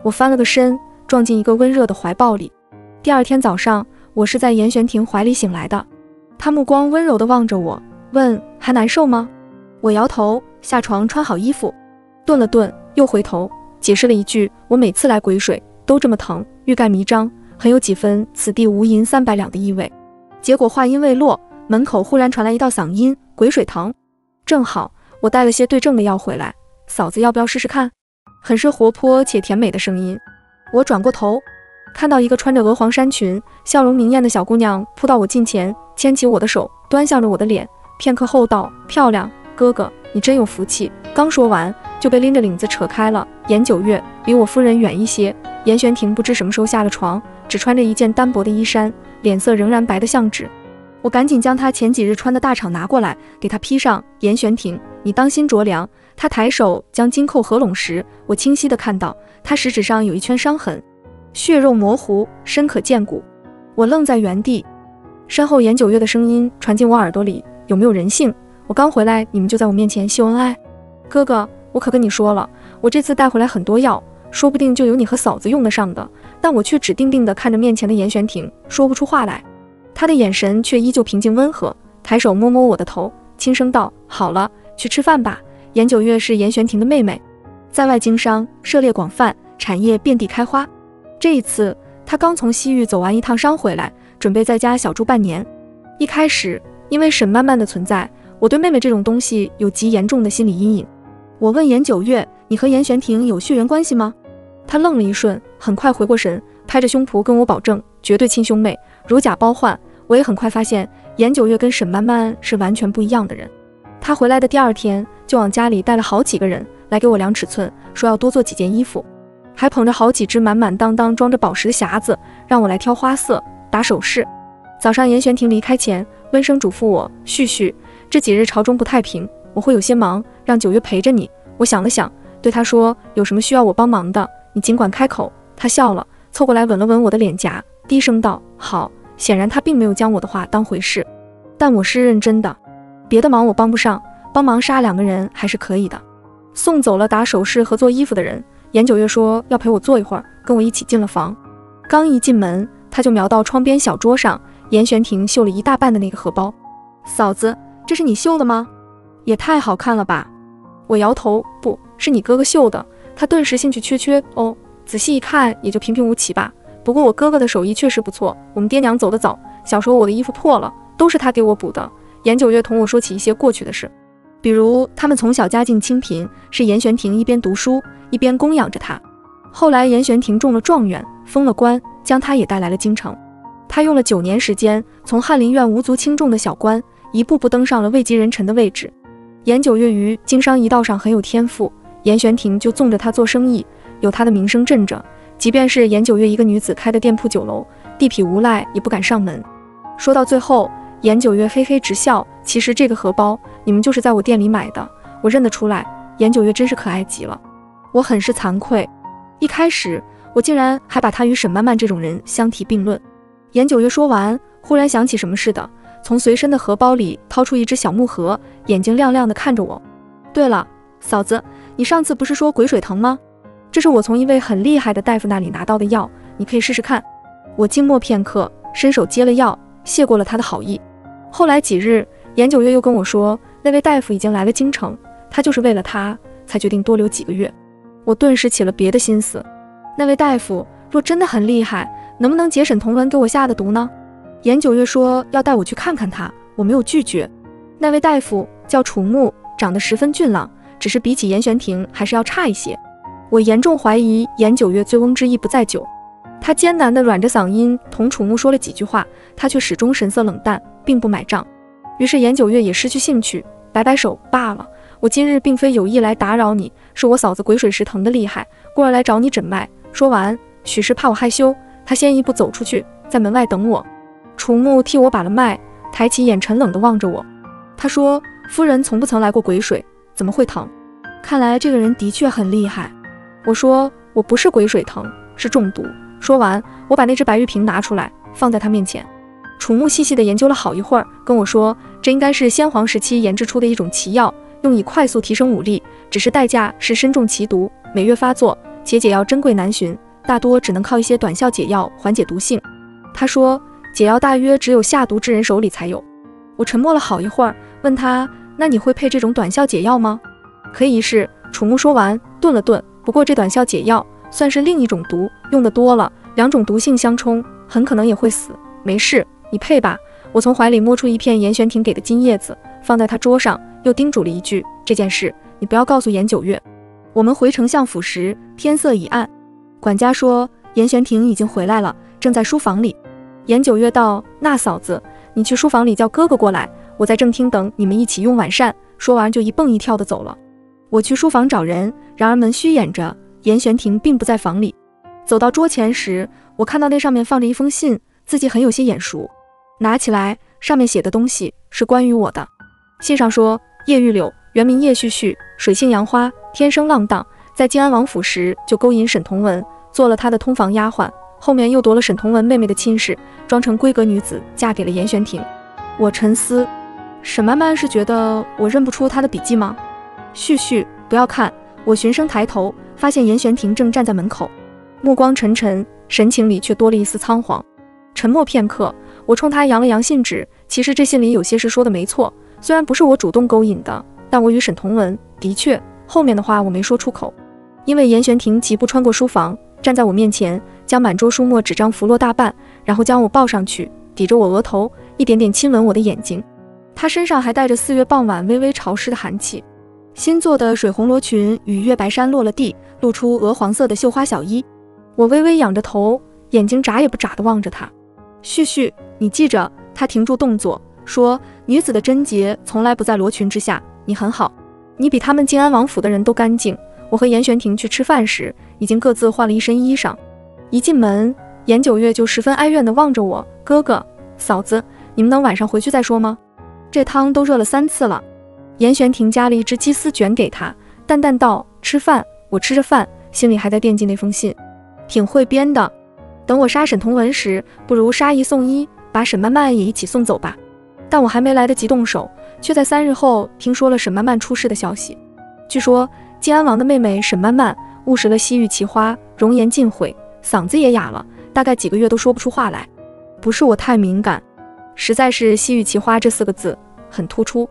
我翻了个身，撞进一个温热的怀抱里。第二天早上，我是在严玄庭怀里醒来的。他目光温柔地望着我，问：“还难受吗？”我摇头，下床穿好衣服，顿了顿，又回头解释了一句：“我每次来鬼水都这么疼，欲盖弥彰，很有几分此地无银300两的意味。”结果话音未落，门口忽然传来一道嗓音：“鬼水堂。”正好我带了些对症的药回来，嫂子要不要试试看？很是活泼且甜美的声音。我转过头，看到一个穿着鹅黄衫裙、笑容明艳的小姑娘扑到我近前，牵起我的手，端详着我的脸，片刻后道：“漂亮，哥哥，你真有福气。”刚说完，就被拎着领子扯开了。严九月离我夫人远一些，严玄庭不知什么时候下了床，只穿着一件单薄的衣衫，脸色仍然白得像纸。我赶紧将他前几日穿的大氅拿过来，给他披上。“严玄庭，你当心着凉。”他抬手将金扣合拢时，我清晰地看到他食指上有一圈伤痕，血肉模糊，深可见骨。我愣在原地，身后严九月的声音传进我耳朵里：“有没有人性？我刚回来，你们就在我面前秀恩爱。哥哥，我可跟你说了，我这次带回来很多药，说不定就有你和嫂子用得上的。”但我却只定定地看着面前的严玄庭，说不出话来。他的眼神却依旧平静温和，抬手摸摸我的头，轻声道：“好了，去吃饭吧。”严九月是严玄庭的妹妹，在外经商，涉猎广泛，产业遍地开花。这一次，她刚从西域走完一趟商回来，准备在家小住半年。一开始，因为沈曼曼的存在，我对妹妹这种东西有极严重的心理阴影。我问严九月：“你和严玄庭有血缘关系吗？”她愣了一瞬，很快回过神，拍着胸脯跟我保证：“绝对亲兄妹，如假包换。”我也很快发现，严九月跟沈曼曼是完全不一样的人。她回来的第二天，就往家里带了好几个人来给我量尺寸，说要多做几件衣服，还捧着好几只满满当当装着宝石的匣子，让我来挑花色、打首饰。早上严玄庭离开前，温声嘱咐我：“絮絮，这几日朝中不太平，我会有些忙，让九月陪着你。”我想了想，对他说：“有什么需要我帮忙的，你尽管开口。”他笑了，凑过来吻了吻我的脸颊，低声道：“好。”显然他并没有将我的话当回事，但我是认真的。别的忙我帮不上，帮忙杀两个人还是可以的。送走了打首饰和做衣服的人，严九月说要陪我坐一会儿，跟我一起进了房。刚一进门，他就瞄到窗边小桌上严玄庭绣了一大半的那个荷包。“嫂子，这是你绣的吗？也太好看了吧！”我摇头：“不是，你哥哥绣的。”他顿时兴趣缺缺：“哦，仔细一看也就平平无奇吧。不过我哥哥的手艺确实不错，我们爹娘走得早，小时候我的衣服破了，都是他给我补的。”严九月同我说起一些过去的事。比如他们从小家境清贫，是严玄庭一边读书一边供养着他。后来严玄庭中了状元，封了官，将他也带来了京城。他用了9年时间，从翰林院无足轻重的小官，一步步登上了位极人臣的位置。严九月于经商一道上很有天赋，严玄庭就纵着他做生意，有他的名声镇着，即便是严九月一个女子开的店铺酒楼，地痞无赖也不敢上门。说到最后，严九月嘿嘿直笑，其实这个荷包你们就是在我店里买的，我认得出来。颜九月真是可爱极了，我很是惭愧。一开始我竟然还把她与沈曼曼这种人相提并论。颜九月说完，忽然想起什么似的，从随身的荷包里掏出一只小木盒，眼睛亮亮的看着我。对了，嫂子，你上次不是说鬼水疼吗？这是我从一位很厉害的大夫那里拿到的药，你可以试试看。我静默片刻，伸手接了药，谢过了他的好意。后来几日，颜九月又跟我说，那位大夫已经来了京城，他就是为了他才决定多留几个月。我顿时起了别的心思，那位大夫若真的很厉害，能不能解沈同文给我下的毒呢？颜九月说要带我去看看他，我没有拒绝。那位大夫叫楚木，长得十分俊朗，只是比起颜玄庭还是要差一些。我严重怀疑颜九月醉翁之意不在酒，他艰难地软着嗓音同楚木说了几句话，他却始终神色冷淡，并不买账。于是颜九月也失去兴趣，摆摆手罢了。我今日并非有意来打扰你，是我嫂子鬼水时疼得厉害，故而来找你诊脉。说完，许是怕我害羞，他先一步走出去，在门外等我。楚木替我把了脉，抬起眼沉冷地望着我，他说：“夫人从不曾来过鬼水，怎么会疼？看来这个人的确很厉害。”我说，我不是鬼水疼，是中毒。说完，我把那只白玉瓶拿出来，放在他面前。楚木细细地研究了好一会儿，跟我说，这应该是先皇时期研制出的一种奇药，用以快速提升武力，只是代价是身中奇毒，每月发作，且解药珍贵难寻，大多只能靠一些短效解药缓解毒性。他说，解药大约只有下毒之人手里才有。我沉默了好一会儿，问他，那你会配这种短效解药吗？可以一试。楚木说完，顿了顿。不过这短效解药算是另一种毒，用的多了，两种毒性相冲，很可能也会死。没事，你配吧。我从怀里摸出一片颜玄庭给的金叶子，放在他桌上，又叮嘱了一句，这件事你不要告诉颜九月。我们回丞相府时，天色已暗。管家说颜玄庭已经回来了，正在书房里。颜九月道，那嫂子，你去书房里叫哥哥过来，我在正厅等你们一起用晚膳。说完就一蹦一跳的走了。我去书房找人，然而门虚掩着，颜玄庭并不在房里。走到桌前时，我看到那上面放着一封信，自己很有些眼熟，拿起来，上面写的东西是关于我的。信上说，叶玉柳原名叶絮絮，水性杨花，天生浪荡，在靖安王府时就勾引沈同文，做了他的通房丫鬟，后面又夺了沈同文妹妹的亲事，装成闺阁女子嫁给了颜玄庭。我沉思，沈曼曼是觉得我认不出她的笔迹吗？絮絮，不要看！我循声抬头，发现颜玄庭正站在门口，目光沉沉，神情里却多了一丝仓皇。沉默片刻，我冲他扬了扬信纸。其实这信里有些是说的没错，虽然不是我主动勾引的，但我与沈同文的确……后面的话我没说出口，因为颜玄庭疾步穿过书房，站在我面前，将满桌书墨纸张拂落大半，然后将我抱上去，抵着我额头，一点点亲吻我的眼睛。他身上还带着4月傍晚微微潮湿的寒气。新做的水红罗裙与月白衫落了地，露出鹅黄色的绣花小衣。我微微仰着头，眼睛眨也不眨地望着他。絮絮，你记着。他停住动作，说：“女子的贞洁从来不在罗裙之下，你很好，你比他们靖安王府的人都干净。”我和颜玄庭去吃饭时，已经各自换了一身衣裳。一进门，颜九月就十分哀怨地望着我：“哥哥，嫂子，你们能晚上回去再说吗？这汤都热了3次了。”颜玄庭夹了一只鸡丝卷给他，淡淡道：“吃饭。”我吃着饭，心里还在惦记那封信，挺会编的。等我杀沈同文时，不如杀一送一，把沈曼曼也一起送走吧。但我还没来得及动手，却在3日后听说了沈曼曼出事的消息。据说靖安王的妹妹沈曼曼误食了西域奇花，容颜尽毁，嗓子也哑了，大概几个月都说不出话来。不是我太敏感，实在是西域奇花这4个字很突出。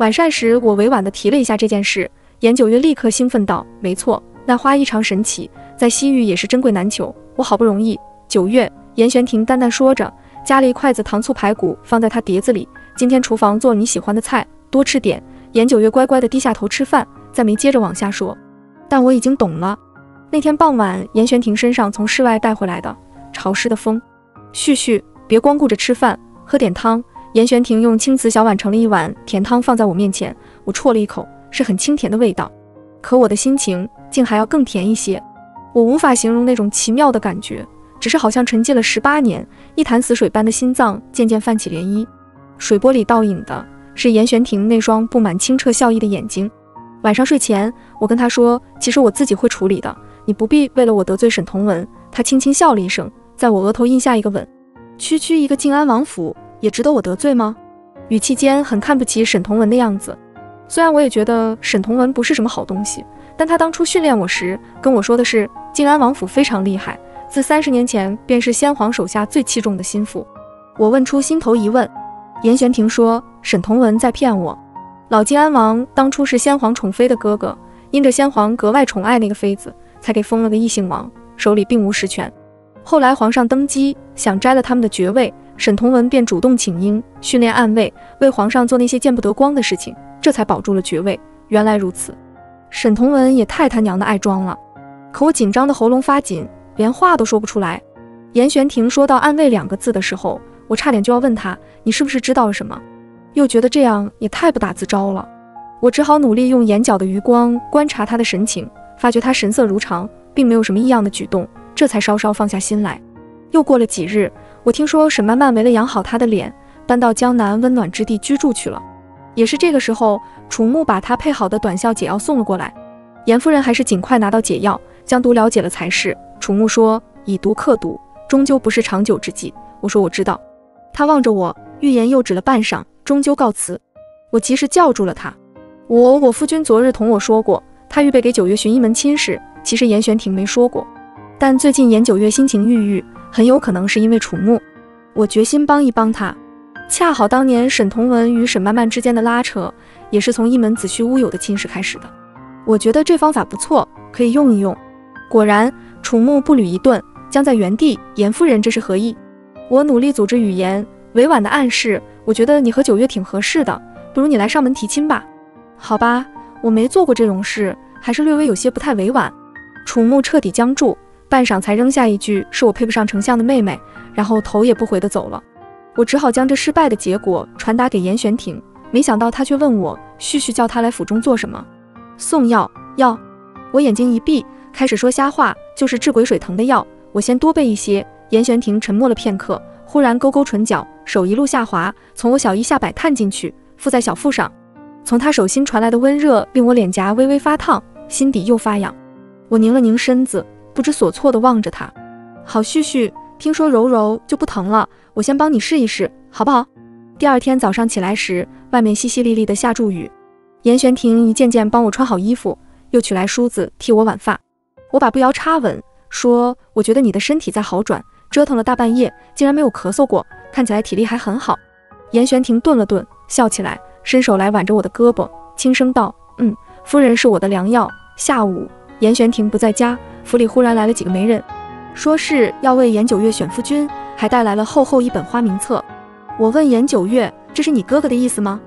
晚膳时，我委婉地提了一下这件事，颜九月立刻兴奋道：“没错，那花异常神奇，在西域也是珍贵难求。我好不容易……九月。”颜玄庭淡淡说着，夹了一筷子糖醋排骨放在他碟子里。今天厨房做你喜欢的菜，多吃点。颜九月乖乖地低下头吃饭，再没接着往下说。但我已经懂了。那天傍晚，颜玄庭身上从室外带回来的潮湿的风。絮絮，别光顾着吃饭，喝点汤。颜玄庭用青瓷小碗盛了一碗甜汤放在我面前，我啜了一口，是很清甜的味道，可我的心情竟还要更甜一些。我无法形容那种奇妙的感觉，只是好像沉寂了18年，一潭死水般的心脏渐渐泛起涟漪。水波里倒影的是严玄庭那双布满清澈笑意的眼睛。晚上睡前，我跟他说，其实我自己会处理的，你不必为了我得罪沈同文。他轻轻笑了一声，在我额头印下一个吻。区区一个靖安王府，也值得我得罪吗？语气间很看不起沈同文的样子。虽然我也觉得沈同文不是什么好东西，但他当初训练我时跟我说的是，靖安王府非常厉害，自30年前便是先皇手下最器重的心腹。我问出心头疑问。严玄庭说，沈同文在骗我。老靖安王当初是先皇宠妃的哥哥，因着先皇格外宠爱那个妃子，才给封了个异姓王，手里并无实权。后来皇上登基，想摘了他们的爵位，沈同文便主动请缨，训练暗卫，为皇上做那些见不得光的事情，这才保住了爵位。原来如此，沈同文也太他娘的爱装了。可我紧张的喉咙发紧，连话都说不出来。严玄庭说到暗卫2个字的时候，我差点就要问他，你是不是知道了什么？又觉得这样也太不打自招了。我只好努力用眼角的余光观察他的神情，发觉他神色如常，并没有什么异样的举动，这才稍稍放下心来。又过了几日，我听说沈曼曼为了养好她的脸，搬到江南温暖之地居住去了。也是这个时候，楚木把她配好的短效解药送了过来。严夫人还是尽快拿到解药，将毒了解了才是。楚木说，以毒克毒，终究不是长久之计。我说我知道。他望着我，欲言又止了半晌，终究告辞。我及时叫住了他。我夫君昨日同我说过，他预备给9月寻一门亲事，其实严玄庭没说过。但最近严9月心情郁郁，很有可能是因为楚木。我决心帮一帮他。恰好当年沈同文与沈曼曼之间的拉扯，也是从一门子虚乌有的亲事开始的。我觉得这方法不错，可以用一用。果然，楚木步履一顿，僵在原地。严夫人，这是何意？我努力组织语言，委婉的暗示，我觉得你和9月挺合适的，不如你来上门提亲吧。好吧，我没做过这种事，还是略微有些不太委婉。楚木彻底僵住，半晌才扔下一句，是我配不上丞相的妹妹，然后头也不回地走了。我只好将这失败的结果传达给严玄庭，没想到他却问我，絮絮叫他来府中做什么？送药。我眼睛一闭，开始说瞎话，就是治鬼水疼的药，我先多备一些。严玄庭沉默了片刻，忽然勾勾唇角，手一路下滑，从我小衣下摆探进去，附在小腹上。从他手心传来的温热令我脸颊微微发烫，心底又发痒。我拧了拧身子，不知所措地望着他。好絮絮，听说揉揉就不疼了，我先帮你试一试，好不好？第二天早上起来时，外面淅淅沥沥地下住雨。严玄庭一件件帮我穿好衣服，又取来梳子替我挽发。我把步摇插稳，说，我觉得你的身体在好转，折腾了大半夜，竟然没有咳嗽过，看起来体力还很好。严玄庭顿了顿，笑起来，伸手来挽着我的胳膊，轻声道，夫人是我的良药。下午，严玄庭不在家，府里忽然来了几个媒人，说是要为严9月选夫君，还带来了厚厚一本花名册。我问严9月，这是你哥哥的意思吗？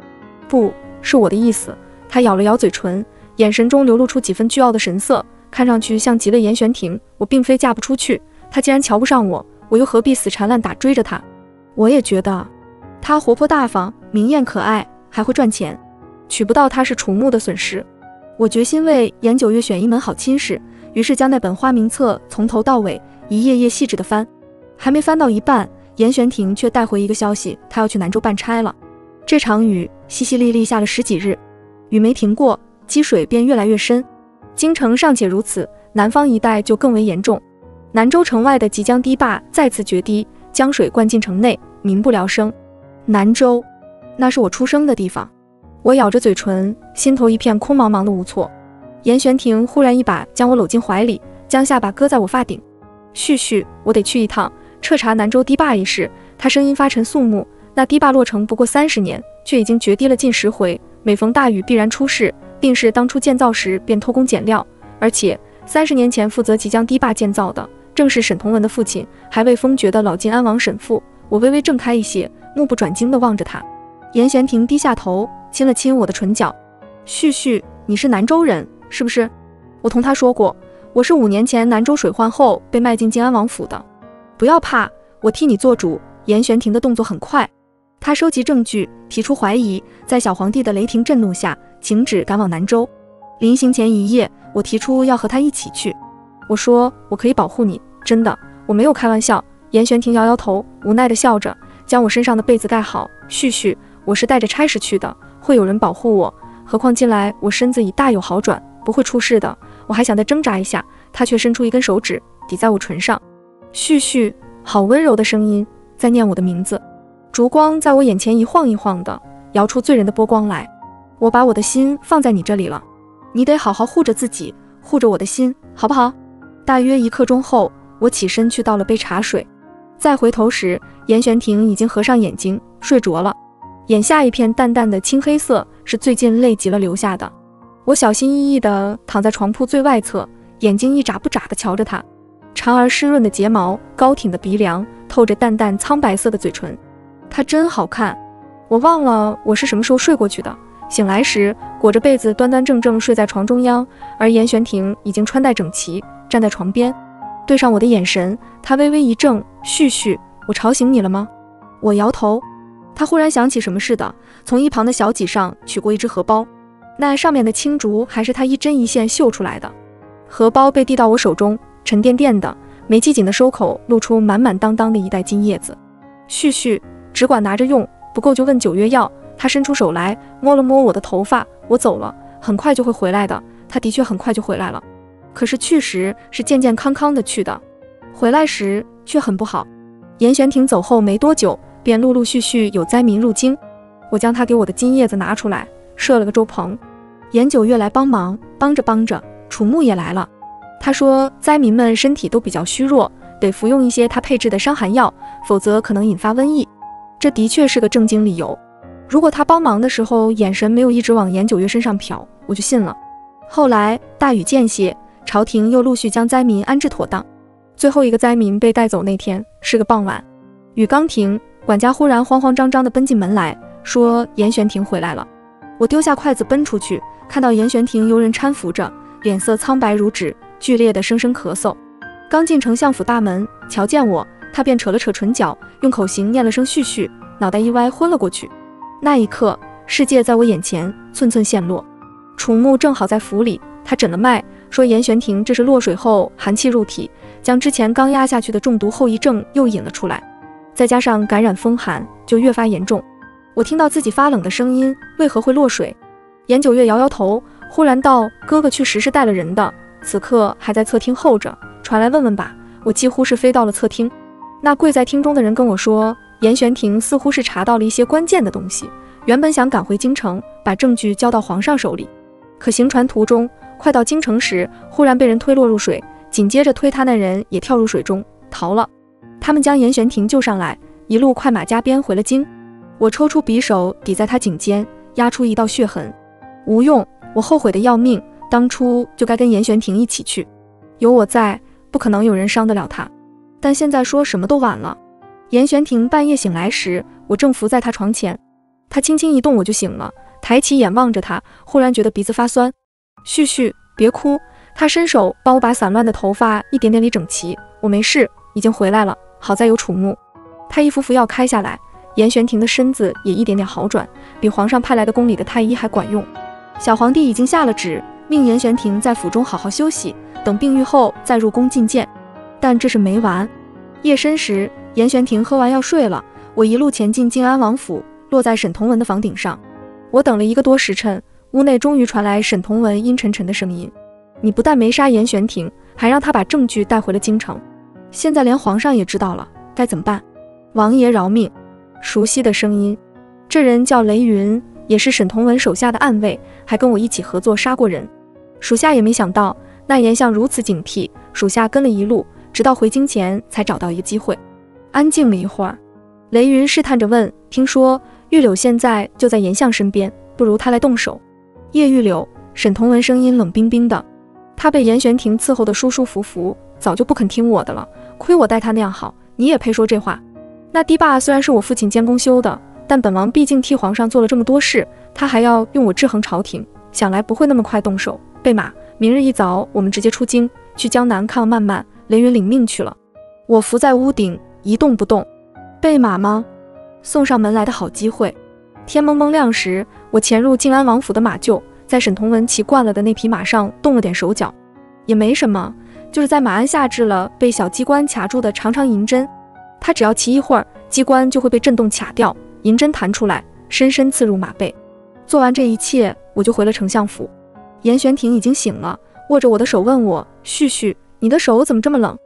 不是我的意思。他咬了咬嘴唇，眼神中流露出几分倨傲的神色，看上去像极了严玄庭。我并非嫁不出去，他既然瞧不上我，我又何必死缠烂打追着他？我也觉得他活泼大方，明艳可爱，还会赚钱，娶不到他是楚木的损失。我决心为严9月选一门好亲事，于是将那本花名册从头到尾一页页细致地翻。还没翻到一半，严玄庭却带回一个消息，他要去南州办差了。这场雨淅淅沥沥下了10几日，雨没停过，积水便越来越深。京城尚且如此，南方一带就更为严重。南州城外的即江堤坝再次决堤，江水灌进城内，民不聊生。南州，那是我出生的地方。我咬着嘴唇，心头一片空茫茫的无措。严玄庭忽然一把将我搂进怀里，将下巴搁在我发顶。絮絮，我得去一趟，彻查南州堤坝一事。他声音发沉肃穆，那堤坝落成不过30年，却已经决堤了近10回，每逢大雨必然出事，定是当初建造时便偷工减料。而且30年前负责即江堤坝建造的，正是沈同文的父亲，还未封爵的老靖安王沈父。我微微挣开一些，目不转睛地望着他。严玄庭低下头，亲了亲我的唇角。絮絮，你是南州人是不是？我同他说过，我是5年前南州水患后被卖进靖安王府的。不要怕，我替你做主。严玄庭的动作很快，他收集证据，提出怀疑，在小皇帝的雷霆震怒下，请旨赶往南州。临行前一夜，我提出要和他一起去。我说，我可以保护你，真的，我没有开玩笑。严玄庭摇摇头，无奈地笑着，将我身上的被子盖好。絮絮，我是带着差事去的，会有人保护我。何况近来我身子已大有好转，不会出事的。我还想再挣扎一下，他却伸出一根手指抵在我唇上，絮絮，好温柔的声音在念我的名字。烛光在我眼前一晃一晃的，摇出醉人的波光来。我把我的心放在你这里了，你得好好护着自己，护着我的心，好不好？大约一刻钟后，我起身去倒了杯茶水。再回头时，严玄庭已经合上眼睛睡着了，眼下一片淡淡的青黑色，是最近累极了留下的。我小心翼翼地躺在床铺最外侧，眼睛一眨不眨地瞧着他，长而湿润的睫毛，高挺的鼻梁，透着淡淡苍白色的嘴唇，他真好看。我忘了我是什么时候睡过去的，醒来时裹着被子端端正正睡在床中央，而严玄庭已经穿戴整齐站在床边，对上我的眼神，他微微一怔，絮絮，我吵醒你了吗？我摇头。他忽然想起什么似的，从一旁的小几上取过一只荷包，那上面的青竹还是他一针一线绣出来的。荷包被递到我手中，沉甸甸的，没系紧的收口露出满满当当的一袋金叶子。絮絮，只管拿着用，不够就问九月要。他伸出手来摸了摸我的头发，我走了，很快就会回来的。他的确很快就回来了，可是去时是健健康康的去的，回来时却很不好。严玄庭走后没多久，便陆陆续续有灾民入京。我将他给我的金叶子拿出来，设了个粥棚。严九月来帮忙，帮着帮着，楚木也来了。他说灾民们身体都比较虚弱，得服用一些他配制的伤寒药，否则可能引发瘟疫。这的确是个正经理由。如果他帮忙的时候眼神没有一直往严九月身上瞟，我就信了。后来大雨间歇，朝廷又陆续将灾民安置妥当，最后一个灾民被带走那天是个傍晚，雨刚停，管家忽然慌慌张张地奔进门来，说严玄庭回来了。我丢下筷子奔出去，看到严玄庭由人搀扶着，脸色苍白如纸，剧烈的声声咳嗽。刚进丞相府大门，瞧见我，他便扯了扯唇角，用口型念了声絮絮，脑袋一歪昏了过去。那一刻，世界在我眼前寸寸陷落。楚木正好在府里，他诊了脉，说严玄庭这是落水后寒气入体，将之前刚压下去的中毒后遗症又引了出来，再加上感染风寒，就越发严重。我听到自己发冷的声音，为何会落水？严九月摇摇头，忽然道：“哥哥去时是带了人的，此刻还在侧厅候着，传来问问吧。”我几乎是飞到了侧厅。那跪在厅中的人跟我说，严玄庭似乎是查到了一些关键的东西，原本想赶回京城，把证据交到皇上手里，可行船途中，快到京城时，忽然被人推落入水，紧接着推他那人也跳入水中逃了。他们将严玄庭救上来，一路快马加鞭回了京。我抽出匕首抵在他颈间，压出一道血痕。无用，我后悔得要命，当初就该跟严玄庭一起去，有我在，不可能有人伤得了他。但现在说什么都晚了。严玄庭半夜醒来时，我正伏在他床前，他轻轻一动我就醒了，抬起眼望着他，忽然觉得鼻子发酸。絮絮，别哭。他伸手帮我把散乱的头发一点点理整齐。我没事，已经回来了，好在有楚木。他一服服药开下来，严玄庭的身子也一点点好转，比皇上派来的宫里的太医还管用。小皇帝已经下了旨，命严玄庭在府中好好休息，等病愈后再入宫觐见。但这是没完。夜深时，严玄庭喝完药睡了。我一路前进静安王府，落在沈同文的房顶上。我等了一个多时辰，屋内终于传来沈同文阴沉沉的声音：“你不但没杀严玄庭，还让他把证据带回了京城。现在连皇上也知道了，该怎么办？王爷饶命！”熟悉的声音，这人叫雷云，也是沈同文手下的暗卫，还跟我一起合作杀过人。属下也没想到那严相如此警惕，属下跟了一路，直到回京前才找到一个机会。安静了一会儿，雷云试探着问：“听说玉柳现在就在严相身边，不如他来动手。”叶玉柳，沈同文声音冷冰冰的。他被严玄庭伺候的舒舒服服，早就不肯听我的了，亏我待他那样好，你也配说这话？那堤坝虽然是我父亲监工修的，但本王毕竟替皇上做了这么多事，他还要用我制衡朝廷，想来不会那么快动手。备马，明日一早我们直接出京，去江南看漫漫。雷云领命去了。我伏在屋顶一动不动。备马吗？送上门来的好机会。天蒙蒙亮时，我潜入静安王府的马厩，在沈同文骑惯了的那匹马上动了点手脚，也没什么，就是在马鞍下置了被小机关卡住的长长银针，他只要骑一会儿，机关就会被震动卡掉，银针弹出来，深深刺入马背。做完这一切，我就回了丞相府。严玄庭已经醒了，握着我的手问我：“旭旭，你的手怎么这么冷？”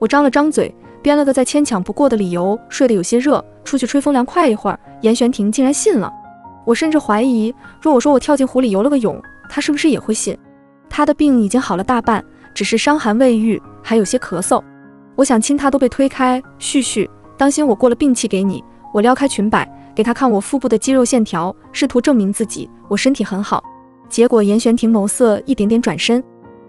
我张了张嘴，编了个再牵强不过的理由，睡得有些热，出去吹风凉快一会儿。严玄庭竟然信了，我甚至怀疑，若我说我跳进湖里游了个泳，他是不是也会信？他的病已经好了大半，只是伤寒未愈，还有些咳嗽。我想亲他都被推开，旭旭，当心我过了病气给你。我撩开裙摆，给他看我腹部的肌肉线条，试图证明自己，我身体很好。结果严玄庭眸色一点点转身，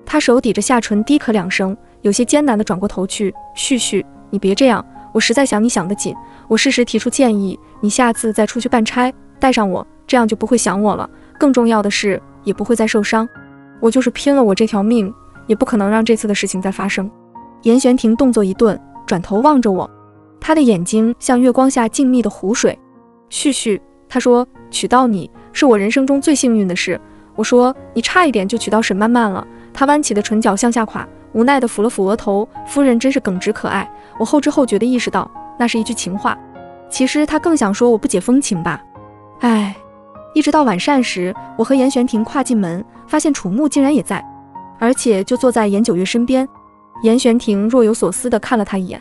他手抵着下唇低咳两声，有些艰难地转过头去。旭旭，你别这样，我实在想你想得紧。我适时提出建议，你下次再出去办差，带上我，这样就不会想我了。更重要的是，也不会再受伤。我就是拼了我这条命，也不可能让这次的事情再发生。严玄庭动作一顿，转头望着我，他的眼睛像月光下静谧的湖水。旭旭，他说，娶到你是我人生中最幸运的事。我说，你差一点就娶到沈曼曼了。他弯起的唇角向下垮，无奈地抚了抚额头。夫人真是耿直可爱。我后知后觉地意识到，那是一句情话。其实他更想说我不解风情吧。唉，一直到晚膳时，我和严玄庭跨进门，发现楚木竟然也在，而且就坐在严九月身边。严玄庭若有所思地看了他一眼，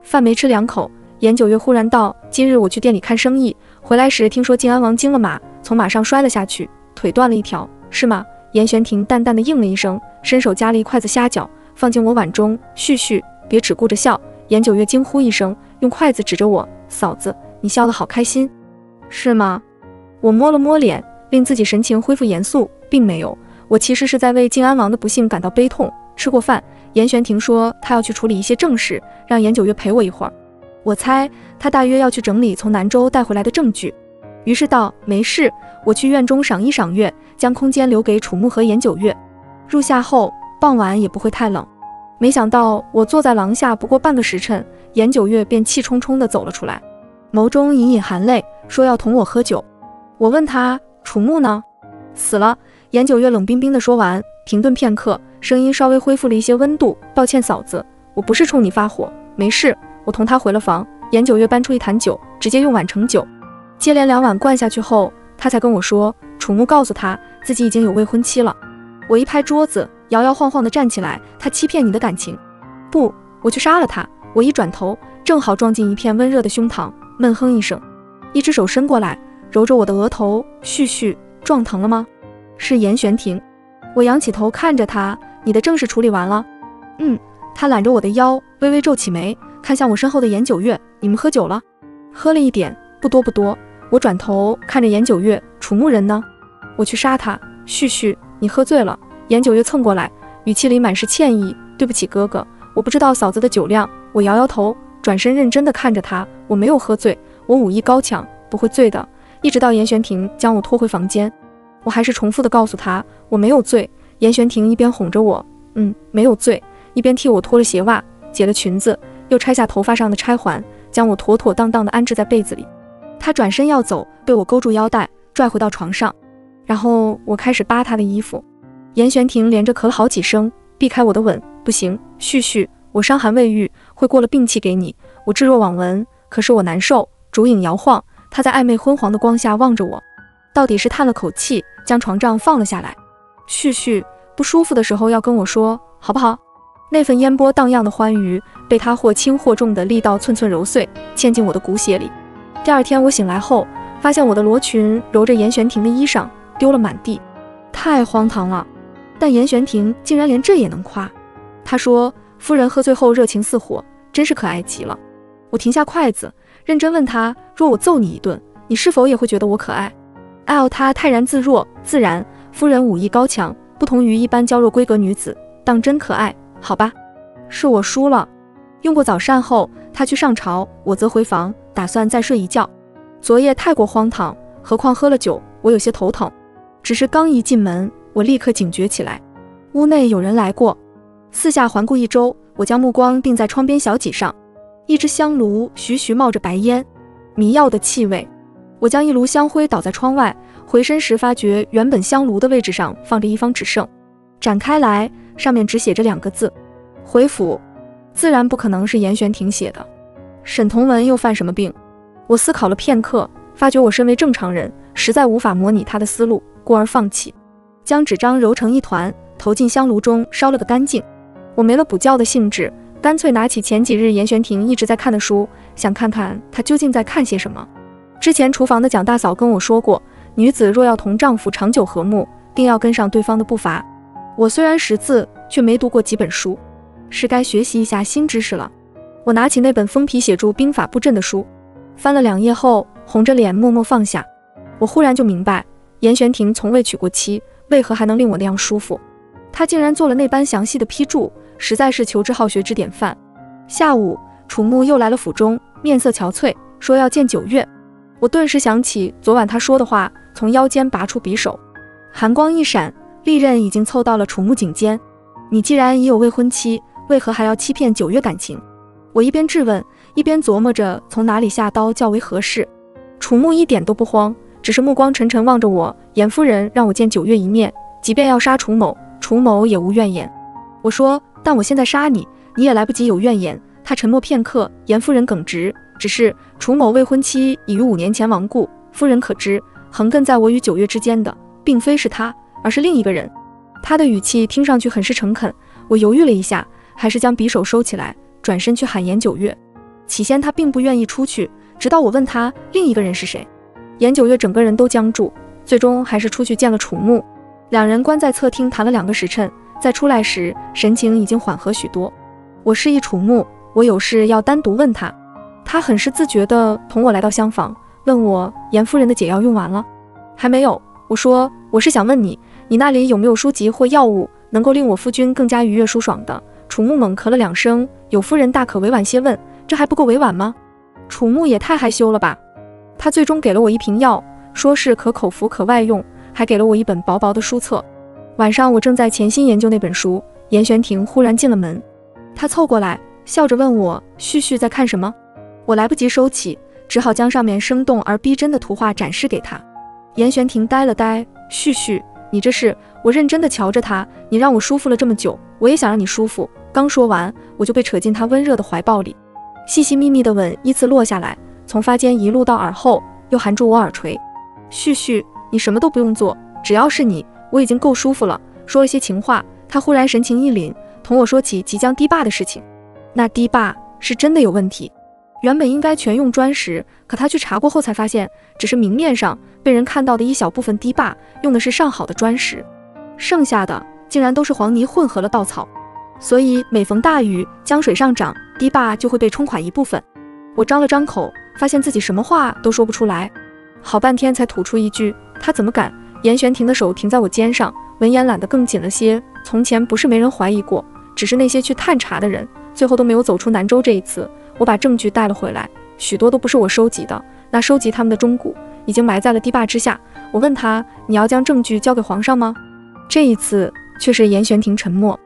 饭没吃两口，严九月忽然道：“今日我去店里看生意，回来时听说晋安王惊了马，从马上摔了下去，腿断了一条，是吗？”严玄庭淡淡的应了一声，伸手夹了一筷子虾饺，放进我碗中。旭旭，别只顾着笑。严九月惊呼一声，用筷子指着我：“嫂子，你笑得好开心，是吗？”我摸了摸脸，令自己神情恢复严肃，并没有，我其实是在为晋安王的不幸感到悲痛。吃过饭，严玄庭说他要去处理一些正事，让严九月陪我一会儿。我猜他大约要去整理从南州带回来的证据，于是道：“没事，我去院中赏一赏月，将空间留给楚木和严九月。入夏后，傍晚也不会太冷。”没想到我坐在廊下不过半个时辰，严九月便气冲冲地走了出来，眸中隐隐含泪，说要同我喝酒。我问他：“楚木呢？”“死了。”严九月冷冰冰地说完，停顿片刻，声音稍微恢复了一些温度：“抱歉嫂子，我不是冲你发火，没事。”我同他回了房。严九月搬出一坛酒，直接用碗盛酒，接连两碗灌下去后，他才跟我说，楚木告诉他自己已经有未婚妻了。我一拍桌子，摇摇晃晃地站起来：“他欺骗你的感情，不，我去杀了他！”我一转头，正好撞进一片温热的胸膛，闷哼一声，一只手伸过来，揉着我的额头：“旭旭，撞疼了吗？”是严玄庭。我仰起头看着他：“你的正事处理完了？”“嗯。”他揽着我的腰，微微皱起眉，看向我身后的严九月：“你们喝酒了？”“喝了一点，不多不多。”我转头看着严九月：“楚木人呢？”“我去杀他。”“旭旭，你喝醉了。”严九月蹭过来，语气里满是歉意：“对不起哥哥，我不知道嫂子的酒量。”我摇摇头，转身认真地看着他：“我没有喝醉，我武艺高强，不会醉的。”一直到严玄庭将我拖回房间，我还是重复地告诉他我没有醉。严玄庭一边哄着我没有醉，一边替我脱了鞋袜，解了裙子，又拆下头发上的钗环，将我妥妥当当地安置在被子里。他转身要走，被我勾住腰带，拽回到床上，然后我开始扒他的衣服。严玄庭连着咳了好几声，避开我的吻：“不行，旭旭，我伤寒未愈，会过了病气给你。”我置若罔闻，可是我难受，烛影摇晃，他在暧昧昏黄的光下望着我，到底是叹了口气，将床帐放了下来：“旭旭，不舒服的时候要跟我说，好不好？”那份烟波荡漾的欢愉，被他或轻或重的力道寸寸揉碎，嵌进我的骨血里。第二天我醒来后，发现我的罗裙揉着严玄庭的衣裳，丢了满地，太荒唐了。但严玄庭竟然连这也能夸。他说：“夫人喝醉后热情似火，真是可爱极了。”我停下筷子，认真问他：“若我揍你一顿，你是否也会觉得我可爱？”他泰然自若：“自然，夫人武艺高强，不同于一般娇弱闺阁女子，当真可爱。”好吧，是我输了。用过早膳后，他去上朝，我则回房，打算再睡一觉。昨夜太过荒唐，何况喝了酒，我有些头疼。只是刚一进门，我立刻警觉起来，屋内有人来过。四下环顾一周，我将目光定在窗边小几上，一只香炉徐徐冒着白烟，迷药的气味。我将一炉香灰倒在窗外，回身时发觉原本香炉的位置上放着一方纸圣，展开来，上面只写着两个字：回府。自然不可能是严玄庭写的。沈同文又犯什么病？我思考了片刻，发觉我身为正常人，实在无法模拟他的思路，故而放弃，将纸张揉成一团，投进香炉中烧了个干净。我没了补觉的兴致，干脆拿起前几日严玄庭一直在看的书，想看看他究竟在看些什么。之前厨房的蒋大嫂跟我说过，女子若要同丈夫长久和睦，定要跟上对方的步伐。我虽然识字，却没读过几本书，是该学习一下新知识了。我拿起那本封皮写著兵法布阵的书，翻了2页后，红着脸默默放下。我忽然就明白，严玄庭从未娶过妻，为何还能令我那样舒服？他竟然做了那般详细的批注，实在是求知好学之典范。下午，楚木又来了府中，面色憔悴，说要见九月。我顿时想起昨晚他说的话，从腰间拔出匕首，寒光一闪，利刃已经凑到了楚木颈间。你既然已有未婚妻，为何还要欺骗九月感情？我一边质问，一边琢磨着从哪里下刀较为合适。楚木一点都不慌，只是目光沉沉望着我。严夫人让我见九月一面，即便要杀楚某，楚某也无怨言。我说，但我现在杀你，你也来不及有怨言。他沉默片刻，严夫人耿直，只是楚某未婚妻已于5年前亡故，夫人可知，横亘在我与九月之间的，并非是他，而是另一个人。他的语气听上去很是诚恳，我犹豫了一下，还是将匕首收起来，转身去喊严九月。起先他并不愿意出去，直到我问他另一个人是谁，严九月整个人都僵住，最终还是出去见了楚木。两人关在侧厅谈了2个时辰，在出来时神情已经缓和许多。我示意楚木，我有事要单独问他。他很是自觉地同我来到厢房，问我严夫人的解药用完了？还没有。我说，我是想问你，你那里有没有书籍或药物能够令我夫君更加愉悦舒爽的？楚木猛咳了2声，有夫人大可委婉些问，这还不够委婉吗？楚木也太害羞了吧。他最终给了我1瓶药，说是可口服可外用，还给了我一本薄薄的书册。晚上我正在潜心研究那本书，严玄庭忽然进了门，他凑过来笑着问我絮絮在看什么。我来不及收起，只好将上面生动而逼真的图画展示给他。严玄庭呆了呆，絮絮，你这是？我认真的瞧着他，你让我舒服了这么久，我也想让你舒服。刚说完，我就被扯进他温热的怀抱里，细细密密的吻依次落下来，从发尖一路到耳后，又含住我耳垂。絮絮，你什么都不用做，只要是你，我已经够舒服了。说了些情话，他忽然神情一凛，同我说起即将堤坝的事情。那堤坝是真的有问题，原本应该全用砖石，可他去查过后才发现，只是明面上被人看到的一小部分堤坝用的是上好的砖石，剩下的竟然都是黄泥混合了稻草。所以每逢大雨，江水上涨，堤坝就会被冲垮一部分。我张了张口，发现自己什么话都说不出来，好半天才吐出一句，他怎么敢？严玄庭的手停在我肩上，闻言揽得更紧了些。从前不是没人怀疑过，只是那些去探查的人最后都没有走出南州。这一次我把证据带了回来，许多都不是我收集的，那收集他们的忠骨已经埋在了堤坝之下。我问他，你要将证据交给皇上吗？这一次却是严玄庭沉默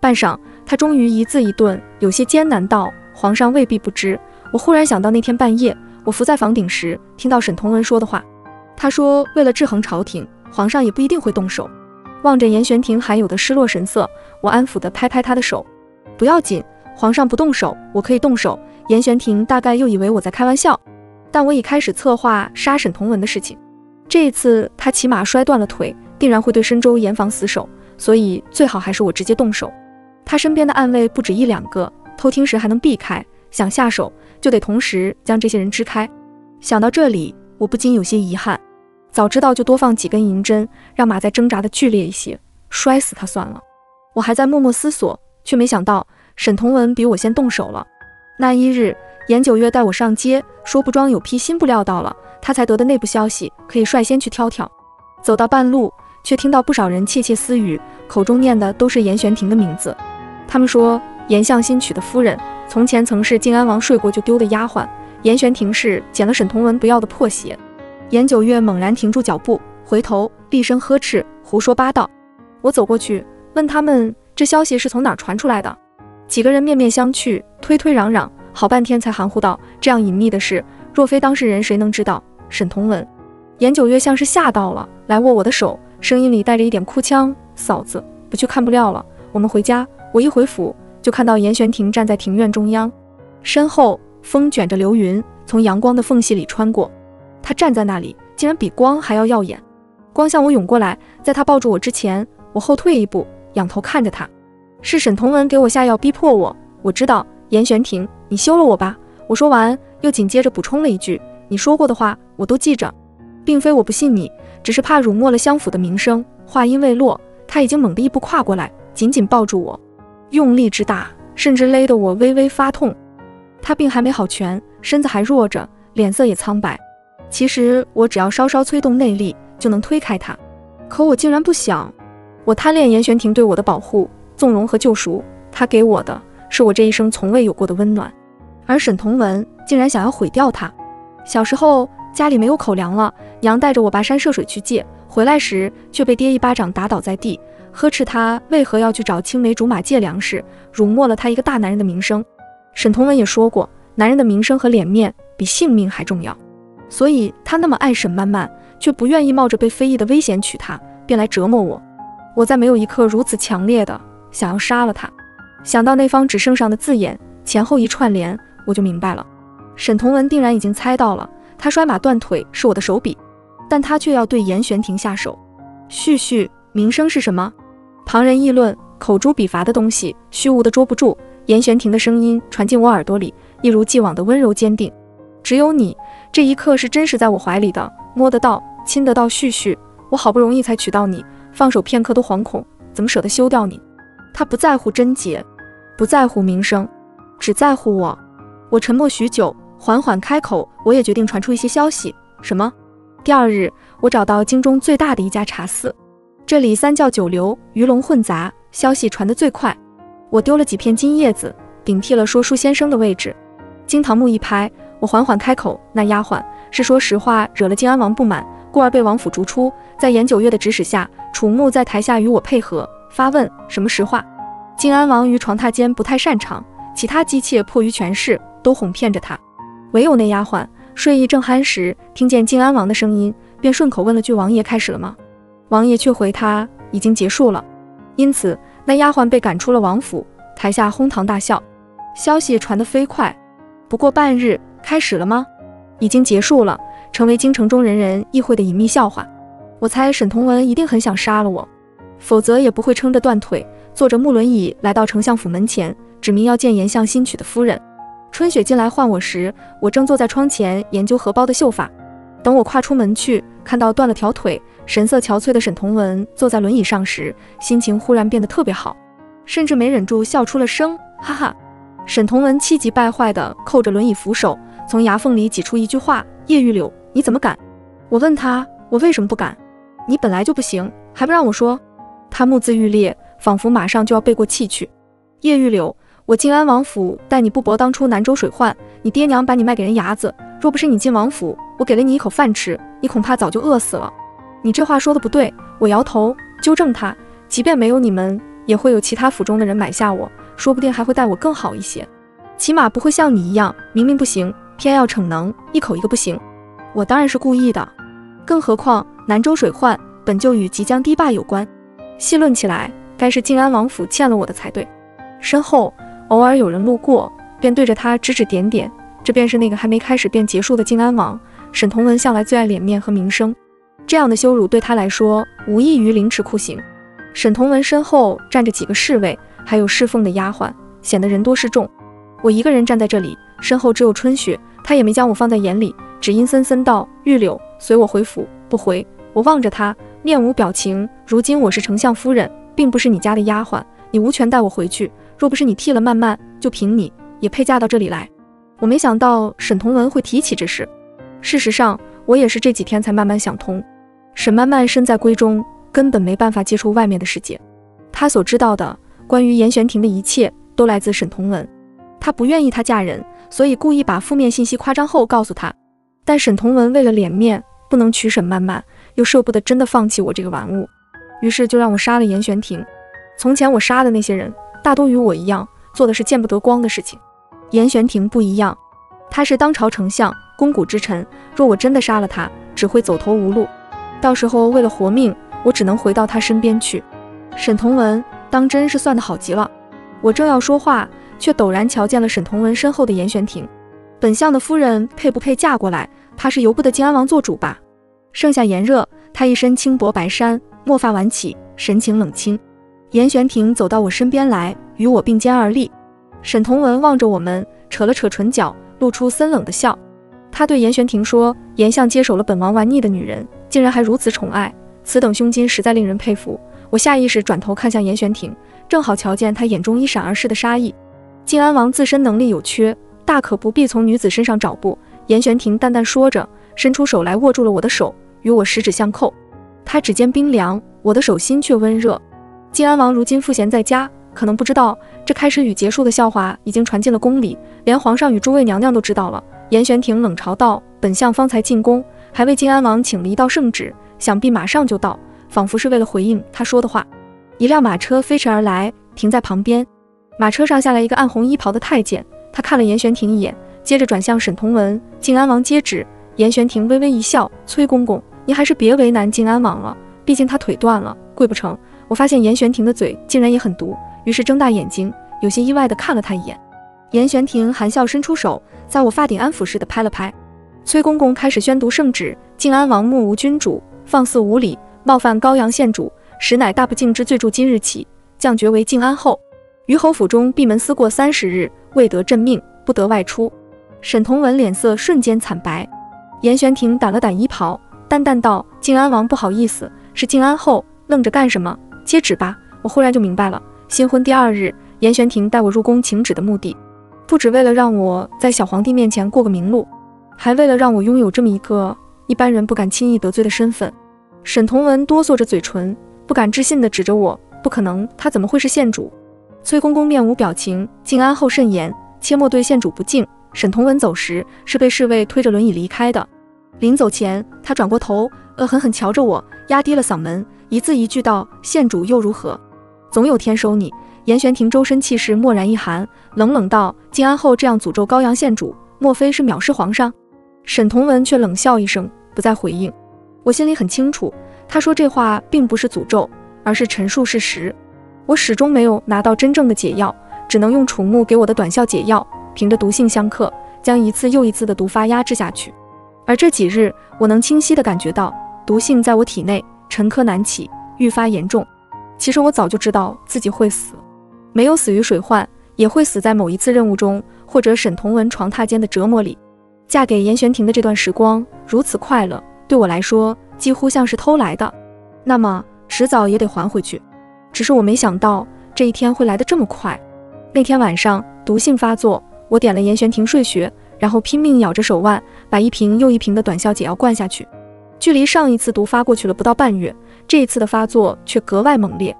半晌，他终于一字一顿，有些艰难道，皇上未必不知。我忽然想到那天半夜我伏在房顶时听到沈同文说的话，他说为了制衡朝廷，皇上也不一定会动手。望着严玄庭还有的失落神色，我安抚地拍拍他的手，不要紧，皇上不动手，我可以动手。严玄庭大概又以为我在开玩笑，但我已开始策划杀沈同文的事情。这一次他骑马摔断了腿，定然会对深州严防死守，所以最好还是我直接动手。他身边的暗卫不止1、2个，偷听时还能避开，想下手就得同时将这些人支开。想到这里，我不禁有些遗憾，早知道就多放几根银针，让马再挣扎的剧烈一些，摔死他算了。我还在默默思索，却没想到沈同文比我先动手了。那一日，严九月带我上街，说不装有批新布料到了，他才得的内部消息，可以率先去挑挑。走到半路，却听到不少人窃窃私语，口中念的都是严玄庭的名字。他们说，严相新娶的夫人，从前曾是靖安王睡过就丢的丫鬟，严玄庭是捡了沈同文不要的破鞋。严九月猛然停住脚步，回头厉声呵斥，胡说八道。我走过去问他们，这消息是从哪儿传出来的？几个人面面相觑，推推攘攘，好半天才含糊道，这样隐秘的事，若非当事人谁能知道？沈同文。严九月像是吓到了，来握我的手，声音里带着一点哭腔，嫂子，不去看不了了，我们回家。我一回府就看到严玄庭站在庭院中央，身后风卷着流云从阳光的缝隙里穿过，他站在那里，竟然比光还要耀眼。光向我涌过来，在他抱住我之前，我后退一步，仰头看着他。是沈同文给我下药逼迫我。我知道，严玄庭，你休了我吧。我说完，又紧接着补充了一句：“你说过的话，我都记着，并非我不信你，只是怕辱没了相府的名声。”话音未落，他已经猛地一步跨过来，紧紧抱住我，用力之大，甚至勒得我微微发痛。他病还没好全，身子还弱着，脸色也苍白。其实我只要稍稍催动内力，就能推开他，可我竟然不想。我贪恋严玄庭对我的保护、纵容和救赎，他给我的是我这一生从未有过的温暖。而沈同文竟然想要毁掉他。小时候家里没有口粮了，娘带着我跋山涉水去借，回来时却被爹一巴掌打倒在地，呵斥他为何要去找青梅竹马借粮食，辱没了他一个大男人的名声。沈同文也说过，男人的名声和脸面比性命还重要，所以他那么爱沈漫漫，却不愿意冒着被非议的危险娶她，便来折磨我。我再没有一刻如此强烈的想要杀了他。想到那方纸圣上的字眼前后一串联，我就明白了，沈同文定然已经猜到了，他摔马断腿是我的手笔，但他却要对严玄庭下手。续续，名声是什么？旁人议论，口诛笔伐的东西，虚无的捉不住。严玄庭的声音传进我耳朵里，一如既往的温柔坚定。只有你，这一刻是真实在我怀里的，摸得到，亲得到。续续，我好不容易才娶到你，放手片刻都惶恐，怎么舍得休掉你？他不在乎贞洁，不在乎名声，只在乎我。我沉默许久，缓缓开口，我也决定传出一些消息。什么？第二日，我找到京中最大的一家茶肆，这里三教九流，鱼龙混杂，消息传得最快。我丢了几片金叶子，顶替了说书先生的位置。惊堂木一拍，我缓缓开口，那丫鬟是说实话惹了靖安王不满，故而被王府逐出。在严九月的指使下，楚木在台下与我配合，发问什么实话。靖安王于床榻间不太擅长，其他姬妾迫于权势，都哄骗着他。唯有那丫鬟睡意正酣时，听见靖安王的声音，便顺口问了句：“王爷开始了吗？”王爷却回他：“已经结束了。”因此，那丫鬟被赶出了王府。台下哄堂大笑，消息传得飞快。不过半日，开始了吗？已经结束了，成为京城中人人议会的隐秘笑话。我猜沈同文一定很想杀了我，否则也不会撑着断腿，坐着木轮椅来到丞相府门前，指明要见严相新娶的夫人。春雪进来唤我时，我正坐在窗前研究荷包的绣法。等我跨出门去，看到断了条腿、神色憔悴的沈同文坐在轮椅上时，心情忽然变得特别好，甚至没忍住笑出了声，哈哈！沈同文气急败坏地扣着轮椅扶手，从牙缝里挤出一句话：“叶玉柳，你怎么敢？”我问他：“我为什么不敢？你本来就不行，还不让我说？”他目眦欲裂，仿佛马上就要背过气去。叶玉柳，我靖安王府待你不薄当初南州水患，你爹娘把你卖给人伢子，若不是你进王府，我给了你一口饭吃，你恐怕早就饿死了。你这话说的不对。我摇头纠正他，即便没有你们，也会有其他府中的人买下我，说不定还会待我更好一些，起码不会像你一样，明明不行，偏要逞能，一口一个不行。我当然是故意的，更何况南州水患本就与即将堤坝有关，细论起来，该是靖安王府欠了我的才对。身后偶尔有人路过，便对着他指指点点，这便是那个还没开始便结束的靖安王。沈同文向来最爱脸面和名声，这样的羞辱对他来说无异于凌迟酷刑。沈同文身后站着几个侍卫，还有侍奉的丫鬟，显得人多势众。我一个人站在这里，身后只有春雪，她也没将我放在眼里，只阴森森道：“玉柳，随我回府。”不回。我望着她，面无表情。如今我是丞相夫人，并不是你家的丫鬟，你无权带我回去。若不是你替了漫漫，就凭你也配嫁到这里来？我没想到沈同文会提起这事，事实上我也是这几天才慢慢想通。沈漫漫身在闺中，根本没办法接触外面的世界，她所知道的关于严玄庭的一切都来自沈同文。她不愿意她嫁人，所以故意把负面信息夸张后告诉她。但沈同文为了脸面，不能娶沈漫漫，又舍不得真的放弃我这个玩物，于是就让我杀了严玄庭。从前我杀的那些人，大多与我一样，做的是见不得光的事情。严玄庭不一样，他是当朝丞相，肱骨之臣，若我真的杀了他，只会走投无路，到时候为了活命，我只能回到他身边去。沈同文当真是算得好极了。我正要说话，却陡然瞧见了沈同文身后的严玄庭。本相的夫人配不配嫁过来，怕是由不得靖安王做主吧？盛夏炎热，他一身轻薄白衫，墨发挽起，神情冷清。严玄庭走到我身边来，与我并肩而立。沈同文望着我们，扯了扯唇角，露出森冷的笑。他对严玄庭说：“严相接手了本王玩腻的女人，竟然还如此宠爱，此等胸襟实在令人佩服。”我下意识转头看向严玄庭，正好瞧见他眼中一闪而逝的杀意。靖安王自身能力有缺，大可不必从女子身上找补。严玄庭淡淡说着，伸出手来握住了我的手，与我十指相扣。他指尖冰凉，我的手心却温热。靖安王如今赋闲在家，可能不知道这开始与结束的笑话已经传进了宫里，连皇上与诸位娘娘都知道了。严玄庭冷嘲道：“本相方才进宫，还为靖安王请了一道圣旨，想必马上就到。”仿佛是为了回应他说的话，一辆马车飞驰而来，停在旁边。马车上下来一个暗红衣袍的太监，他看了严玄庭一眼，接着转向沈同文。靖安王接旨。严玄庭微微一笑：“崔公公，您还是别为难靖安王了，毕竟他腿断了，跪不成。”我发现严玄庭的嘴竟然也很毒，于是睁大眼睛，有些意外地看了他一眼。严玄庭含笑伸出手，在我发顶安抚似的拍了拍。崔公公开始宣读圣旨：靖安王目无君主，放肆无礼，冒犯高阳县主，实乃大不敬之罪。助今日起，降爵为靖安后，于侯府中闭门思过30日，未得朕命，不得外出。沈同文脸色瞬间惨白。严玄庭掸了掸衣袍，淡淡道：“靖安王不好意思，是靖安后，愣着干什么？接旨吧。”我忽然就明白了，新婚第2日，严玄庭带我入宫请旨的目的，不只为了让我在小皇帝面前过个名路，还为了让我拥有这么一个一般人不敢轻易得罪的身份。沈同文哆嗦着嘴唇，不敢置信地指着我：“不可能，他怎么会是县主？”崔公公面无表情：“靖安后慎言，切莫对县主不敬。”沈同文走时是被侍卫推着轮椅离开的，临走前他转过头，恶狠狠瞧着我，压低了嗓门，一字一句道：“县主又如何？总有天收你。”严玄庭周身气势蓦然一寒，冷冷道：“靖安后这样诅咒高阳县主，莫非是藐视皇上？”沈同文却冷笑一声，不再回应。我心里很清楚，他说这话并不是诅咒，而是陈述事实。我始终没有拿到真正的解药，只能用楚木给我的短效解药，凭着毒性相克，将一次又一次的毒发压制下去。而这几日，我能清晰地感觉到毒性在我体内沉疴难起，愈发严重。其实我早就知道自己会死，没有死于水患，也会死在某一次任务中，或者沈同文床榻间的折磨里。嫁给严玄庭的这段时光如此快乐，对我来说几乎像是偷来的，那么迟早也得还回去。只是我没想到这一天会来得这么快。那天晚上毒性发作，我点了严玄庭睡穴，然后拼命咬着手腕，把一瓶又一瓶的短效解药灌下去。距离上一次毒发过去了不到半月，这一次的发作却格外猛烈。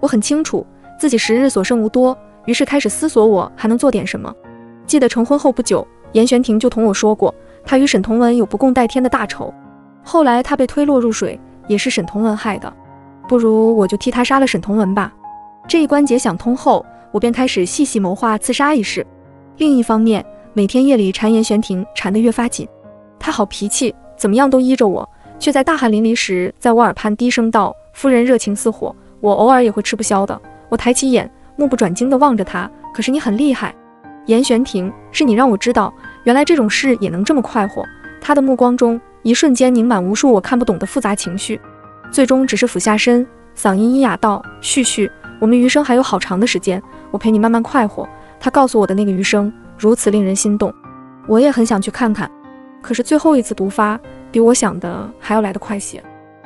我很清楚自己时日所剩无多，于是开始思索我还能做点什么。记得成婚后不久，严玄庭就同我说过，他与沈同文有不共戴天的大仇，后来他被推落入水，也是沈同文害的，不如我就替他杀了沈同文吧。这一关节想通后，我便开始细细谋划刺杀一事。另一方面，每天夜里缠严玄庭缠得越发紧，他好脾气怎么样都依着我，却在大汗淋漓时在我耳畔低声道：“夫人热情似火，我偶尔也会吃不消的。”我抬起眼，目不转睛地望着他：“可是你很厉害，严玄庭，是你让我知道，原来这种事也能这么快活。”他的目光中一瞬间凝满无数我看不懂的复杂情绪，最终只是俯下身，嗓音喑哑道：“旭旭，我们余生还有好长的时间，我陪你慢慢快活。”他告诉我的那个余生如此令人心动，我也很想去看看。可是最后一次毒发比我想的还要来得快些。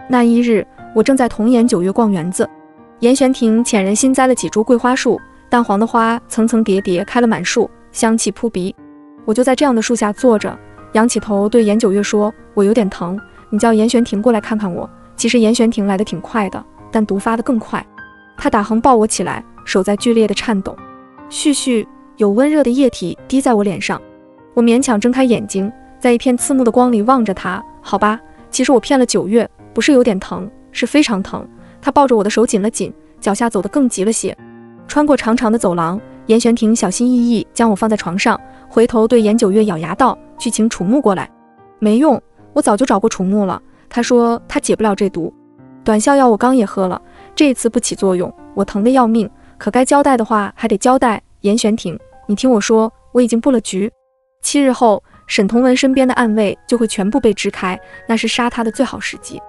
那一日，我正在童颜9月逛园子，严玄庭遣人新栽了几株桂花树，淡黄的花层层叠叠开了满树，香气扑鼻。我就在这样的树下坐着，仰起头对严9月说：“我有点疼，你叫严玄庭过来看看我。”其实严玄庭来得挺快的，但毒发得更快。他打横抱我起来，手在剧烈地颤抖。絮絮，有温热的液体滴在我脸上。我勉强睁开眼睛，在一片刺目的光里望着他。好吧，其实我骗了9月，不是有点疼，是非常疼。他抱着我的手紧了紧，脚下走得更急了些。穿过长长的走廊，严玄庭小心翼翼将我放在床上，回头对严9月咬牙道：“去请楚木过来。”没用，我早就找过楚木了，他说他解不了这毒。短效药我刚也喝了，这一次不起作用，我疼得要命，可该交代的话还得交代。严玄庭，你听我说，我已经布了局。7日后，沈同文身边的暗卫就会全部被支开，那是杀他的最好时机。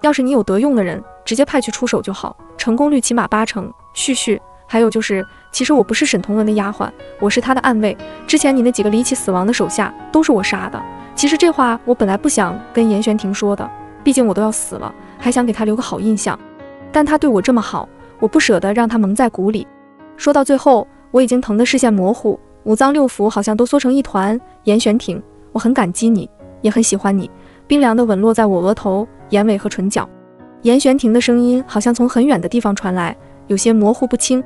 要是你有得用的人，直接派去出手就好，成功率起码8成。续。还有就是，其实我不是沈同文的丫鬟，我是他的暗卫。之前你那几个离奇死亡的手下都是我杀的。其实这话我本来不想跟严玄庭说的，毕竟我都要死了，还想给他留个好印象。但他对我这么好，我不舍得让他蒙在鼓里。说到最后，我已经疼得视线模糊，五脏六腑好像都缩成一团。严玄庭，我很感激你，也很喜欢你。冰凉的吻落在我额头、眼尾和唇角。严玄庭的声音好像从很远的地方传来，有些模糊不清。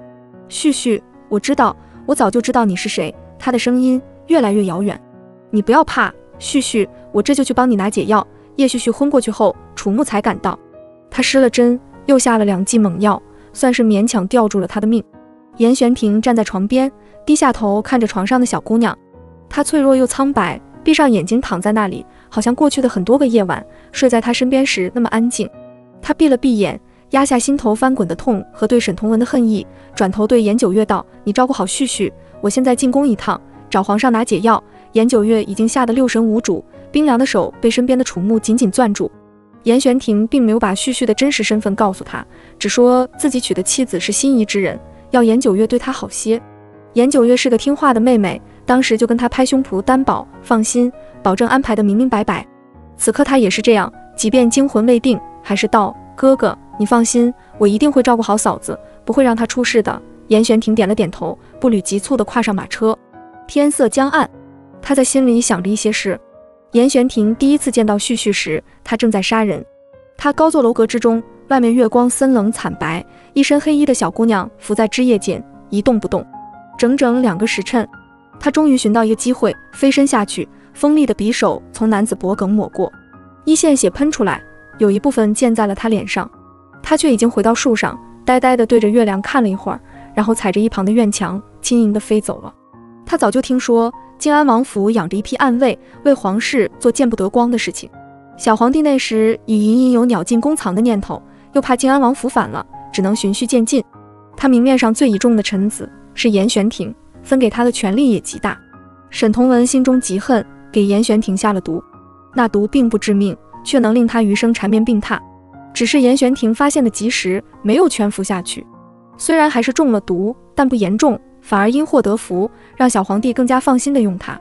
旭，我知道，我早就知道你是谁。他的声音越来越遥远。你不要怕，旭，我这就去帮你拿解药。叶旭昏过去后，楚木才赶到。他失了针，又下了2剂猛药，算是勉强吊住了他的命。严玄庭站在床边，低下头看着床上的小姑娘，她脆弱又苍白，闭上眼睛躺在那里，好像过去的很多个夜晚睡在他身边时那么安静。他闭了闭眼，压下心头翻滚的痛和对沈同文的恨意，转头对严九月道：“你照顾好旭，我现在进宫一趟，找皇上拿解药。”严九月已经吓得六神无主，冰凉的手被身边的楚木紧紧攥住。严玄庭并没有把旭的真实身份告诉他，只说自己娶的妻子是心仪之人，要严九月对她好些。严九月是个听话的妹妹，当时就跟她拍胸脯担保，放心，保证安排得明明白白。此刻她也是这样，即便惊魂未定，还是道：“哥哥，你放心，我一定会照顾好嫂子，不会让她出事的。”严玄庭点了点头，步履急促地跨上马车。天色将暗，他在心里想着一些事。严玄庭第一次见到旭时，他正在杀人。他高坐楼阁之中，外面月光森冷惨白，一身黑衣的小姑娘伏在枝叶间一动不动，整整2个时辰。他终于寻到一个机会，飞身下去，锋利的匕首从男子脖颈抹过，一线血喷出来，有一部分溅在了他脸上。他却已经回到树上，呆呆地对着月亮看了一会儿，然后踩着一旁的院墙，轻盈地飞走了。他早就听说靖安王府养着一批暗卫，为皇室做见不得光的事情。小皇帝那时已隐隐有鸟进宫藏的念头，又怕靖安王府反了，只能循序渐进。他明面上最倚重的臣子是严玄庭，分给他的权力也极大。沈同文心中极恨，给严玄庭下了毒，那毒并不致命，却能令他余生缠绵病榻。只是严玄庭发现的及时，没有全服下去。虽然还是中了毒，但不严重，反而因祸得福，让小皇帝更加放心地用他。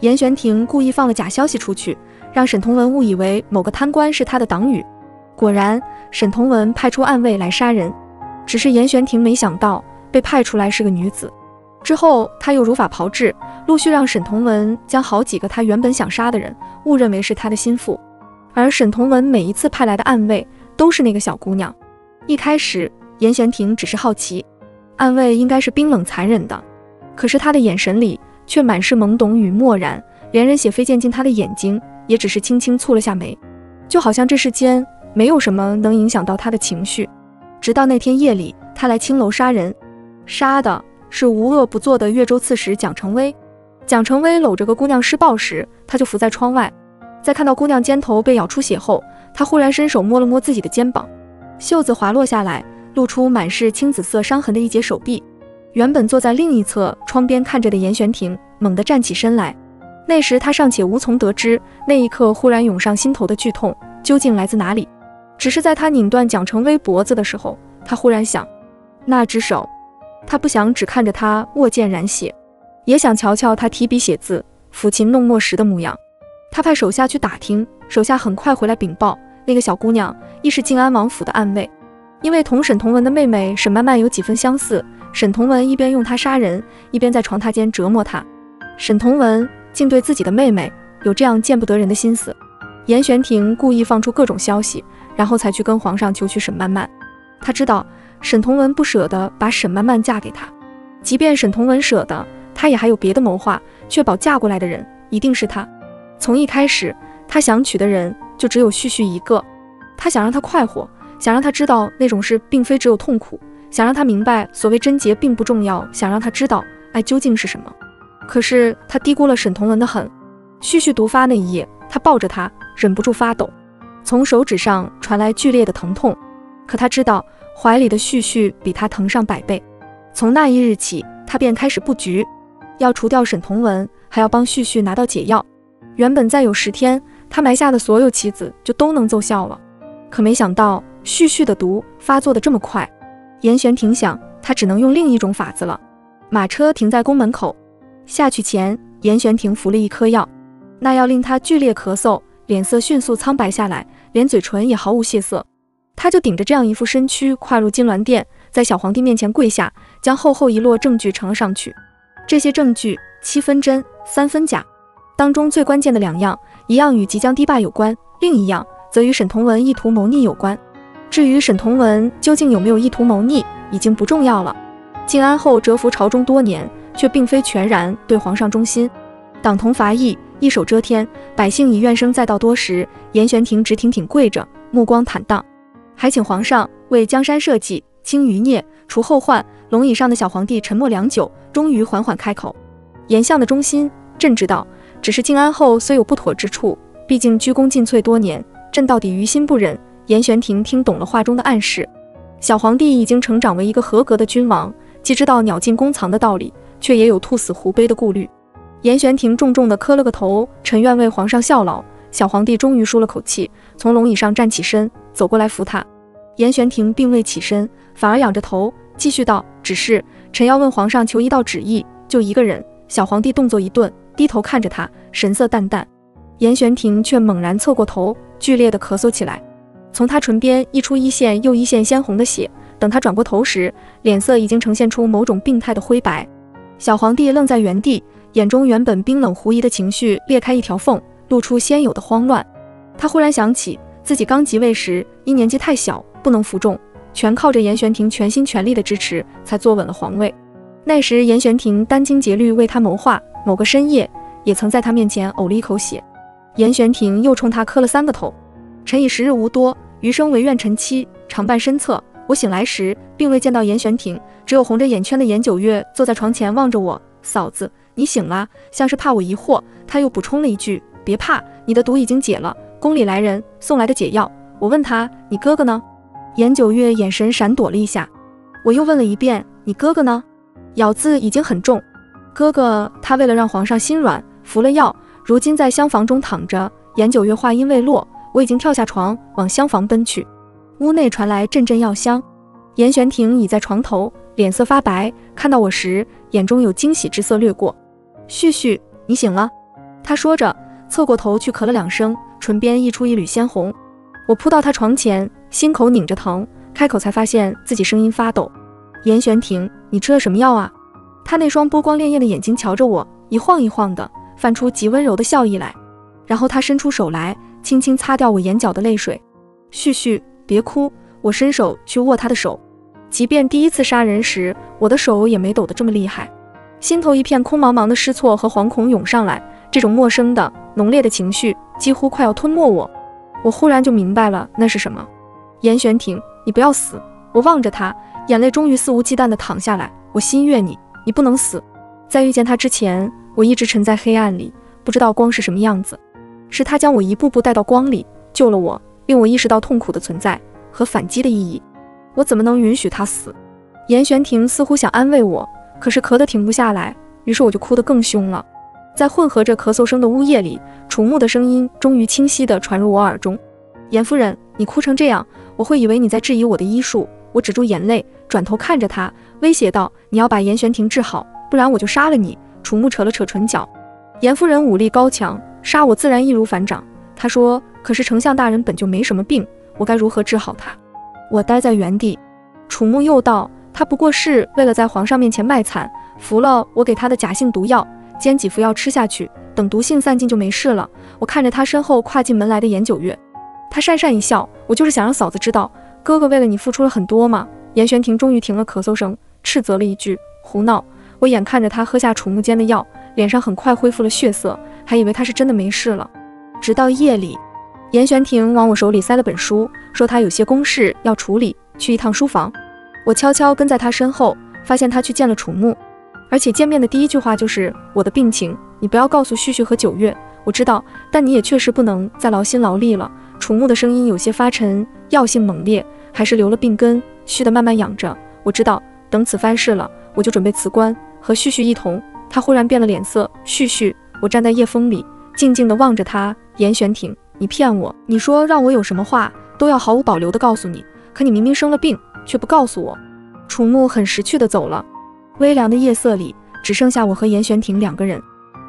严玄庭故意放了假消息出去，让沈同文误以为某个贪官是他的党羽。果然，沈同文派出暗卫来杀人，只是严玄庭没想到被派出来是个女子。之后他又如法炮制，陆续让沈同文将好几个他原本想杀的人误认为是他的心腹。而沈同文每一次派来的暗卫都是那个小姑娘。一开始严玄庭只是好奇，暗卫应该是冰冷残忍的，可是他的眼神里却满是懵懂与漠然，连人血飞溅进他的眼睛，也只是轻轻蹙了下眉，就好像这世间没有什么能影响到他的情绪。直到那天夜里，他来青楼杀人，杀的是无恶不作的越州刺史蒋成威。蒋成威搂着个姑娘施暴时，他就伏在窗外，在看到姑娘肩头被咬出血后，他忽然伸手摸了摸自己的肩膀，袖子滑落下来，露出满是青紫色伤痕的一截手臂。原本坐在另一侧窗边看着的严玄庭猛地站起身来，那时他尚且无从得知，那一刻忽然涌上心头的剧痛究竟来自哪里。只是在他拧断蒋成威脖子的时候，他忽然想，那只手，他不想只看着他握剑染血，也想瞧瞧他提笔写字、抚琴弄墨时的模样。他派手下去打听，手下很快回来禀报，那个小姑娘亦是靖安王府的暗卫，因为同沈同文的妹妹沈曼曼有几分相似，沈同文一边用她杀人，一边在床榻间折磨她。沈同文竟对自己的妹妹有这样见不得人的心思。严玄庭故意放出各种消息，然后才去跟皇上求娶沈曼曼。他知道沈同文不舍得把沈曼曼嫁给他，即便沈同文舍得，他也还有别的谋划，确保嫁过来的人一定是他。从一开始，他想娶的人就只有旭一个。他想让他快活，想让他知道那种事并非只有痛苦，想让他明白所谓贞洁并不重要，想让他知道爱究竟是什么。可是他低估了沈同文的狠。旭毒发那一夜，他抱着他，忍不住发抖，从手指上传来剧烈的疼痛。可他知道怀里的旭比他疼上100倍。从那一日起，他便开始布局，要除掉沈同文，还要帮旭拿到解药。原本再有10天，他埋下的所有棋子就都能奏效了。可没想到，絮絮的毒发作的这么快。严玄停想，他只能用另一种法子了。马车停在宫门口，下去前，严玄停服了一颗药，那药令他剧烈咳嗽，脸色迅速苍白下来，连嘴唇也毫无血色。他就顶着这样一副身躯跨入金銮殿，在小皇帝面前跪下，将厚厚一摞证据呈了上去。这些证据7分真，3分假，当中最关键的2样，一样与即将堤坝有关，另一样则与沈同文意图谋逆有关。至于沈同文究竟有没有意图谋逆，已经不重要了。靖安后蛰伏朝中多年，却并非全然对皇上忠心，党同伐异，一手遮天，百姓已怨声载道多时。严玄庭直挺挺跪着，目光坦荡，还请皇上为江山社稷，清余孽，除后患。龙椅上的小皇帝沉默良久，终于缓缓开口：“严相的忠心，朕知道。只是靖安后虽有不妥之处，毕竟鞠躬尽瘁多年，朕到底于心不忍。”严玄庭听懂了话中的暗示，小皇帝已经成长为一个合格的君王，既知道鸟尽弓藏的道理，却也有兔死狐悲的顾虑。严玄庭重重地磕了个头，臣愿为皇上效劳。小皇帝终于舒了口气，从龙椅上站起身，走过来扶他。严玄庭并未起身，反而仰着头继续道：“只是臣要问皇上求一道旨意，就一个人。”小皇帝动作一顿，低头看着他，神色淡淡。严玄庭却猛然侧过头，剧烈地咳嗽起来，从他唇边溢出1线又1线鲜红的血。等他转过头时，脸色已经呈现出某种病态的灰白。小皇帝愣在原地，眼中原本冰冷狐疑的情绪裂开一条缝，露出先有的慌乱。他忽然想起自己刚即位时，因年纪太小，不能服众，全靠着严玄庭全心全力的支持才坐稳了皇位。那时严玄庭殚精竭虑为他谋划，某个深夜也曾在他面前呕了一口血。严玄庭又冲他磕了3个头：“臣以时日无多，余生唯愿臣妻常伴身侧。”我醒来时并未见到严玄庭，只有红着眼圈的严九月坐在床前望着我：“嫂子，你醒了。”像是怕我疑惑，他又补充了一句：“别怕，你的毒已经解了，宫里来人送来的解药。”我问他：“你哥哥呢？”严九月眼神闪躲了一下。我又问了一遍：“你哥哥呢？”咬字已经很重。哥哥，他为了让皇上心软，服了药，如今在厢房中躺着。严九月话音未落，我已经跳下床，往厢房奔去。屋内传来阵阵药香，严玄庭倚在床头，脸色发白，看到我时，眼中有惊喜之色掠过。“絮絮，你醒了。”他说着，侧过头去咳了2声，唇边溢出一缕鲜红。我扑到他床前，心口拧着疼，开口才发现自己声音发抖：“严玄庭，你吃了什么药啊？”他那双波光潋滟的眼睛瞧着我，一晃一晃的，泛出极温柔的笑意来。然后他伸出手来，轻轻擦掉我眼角的泪水。“絮絮，别哭。”我伸手去握他的手，即便第一次杀人时，我的手也没抖得这么厉害。心头一片空茫茫的失措和惶恐涌上来，这种陌生的浓烈的情绪几乎快要吞没我。我忽然就明白了那是什么。“严玄庭，你不要死。”我望着他，眼泪终于肆无忌惮地淌下来。“我心悦你，你不能死。”在遇见他之前，我一直沉在黑暗里，不知道光是什么样子。是他将我一步步带到光里，救了我，令我意识到痛苦的存在和反击的意义。我怎么能允许他死？严玄庭似乎想安慰我，可是咳得停不下来，于是我就哭得更凶了。在混合着咳嗽声的屋夜里，楚木的声音终于清晰地传入我耳中：“严夫人，你哭成这样，我会以为你在质疑我的医术。”我止住眼泪，转头看着他，威胁道：“你要把严玄庭治好，不然我就杀了你。”楚木扯了扯唇角：“严夫人武力高强，杀我自然易如反掌。”他说：“可是丞相大人本就没什么病，我该如何治好他？”我待在原地。楚木又道：“他不过是为了在皇上面前卖惨，服了我给他的假性毒药，煎几服药吃下去，等毒性散尽就没事了。”我看着他身后跨进门来的严九月，他讪讪一笑：“我就是想让嫂子知道，哥哥为了你付出了很多嘛。”严玄庭终于停了咳嗽声，斥责了一句：“胡闹！”我眼看着他喝下楚木煎的药，脸上很快恢复了血色，还以为他是真的没事了。直到夜里，严玄庭往我手里塞了本书，说他有些公事要处理，去一趟书房。我悄悄跟在他身后，发现他去见了楚木，而且见面的第一句话就是：“我的病情，你不要告诉絮絮和九月。”“我知道，但你也确实不能再劳心劳力了。”楚木的声音有些发沉，药性猛烈，还是留了病根，虚的慢慢养着。“我知道，等此番事了，我就准备辞官，和絮絮一同。”他忽然变了脸色：“絮絮，我站在夜风里，静静地望着他。严玄庭，你骗我！你说让我有什么话都要毫无保留地告诉你，可你明明生了病，却不告诉我。楚木很识趣地走了。微凉的夜色里，只剩下我和严玄庭两个人。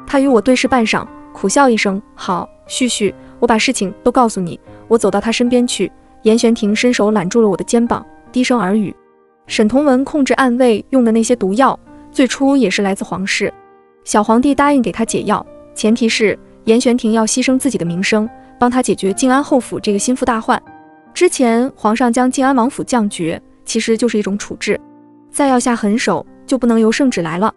他与我对视半晌，苦笑一声：“好，旭旭，我把事情都告诉你。”我走到他身边去，严玄庭伸手揽住了我的肩膀，低声耳语：“沈同文控制暗卫用的那些毒药，最初也是来自皇室。小皇帝答应给他解药，前提是严玄庭要牺牲自己的名声，帮他解决静安后府这个心腹大患。之前皇上将静安王府降爵，其实就是一种处置。再要下狠手，就不能由圣旨来了。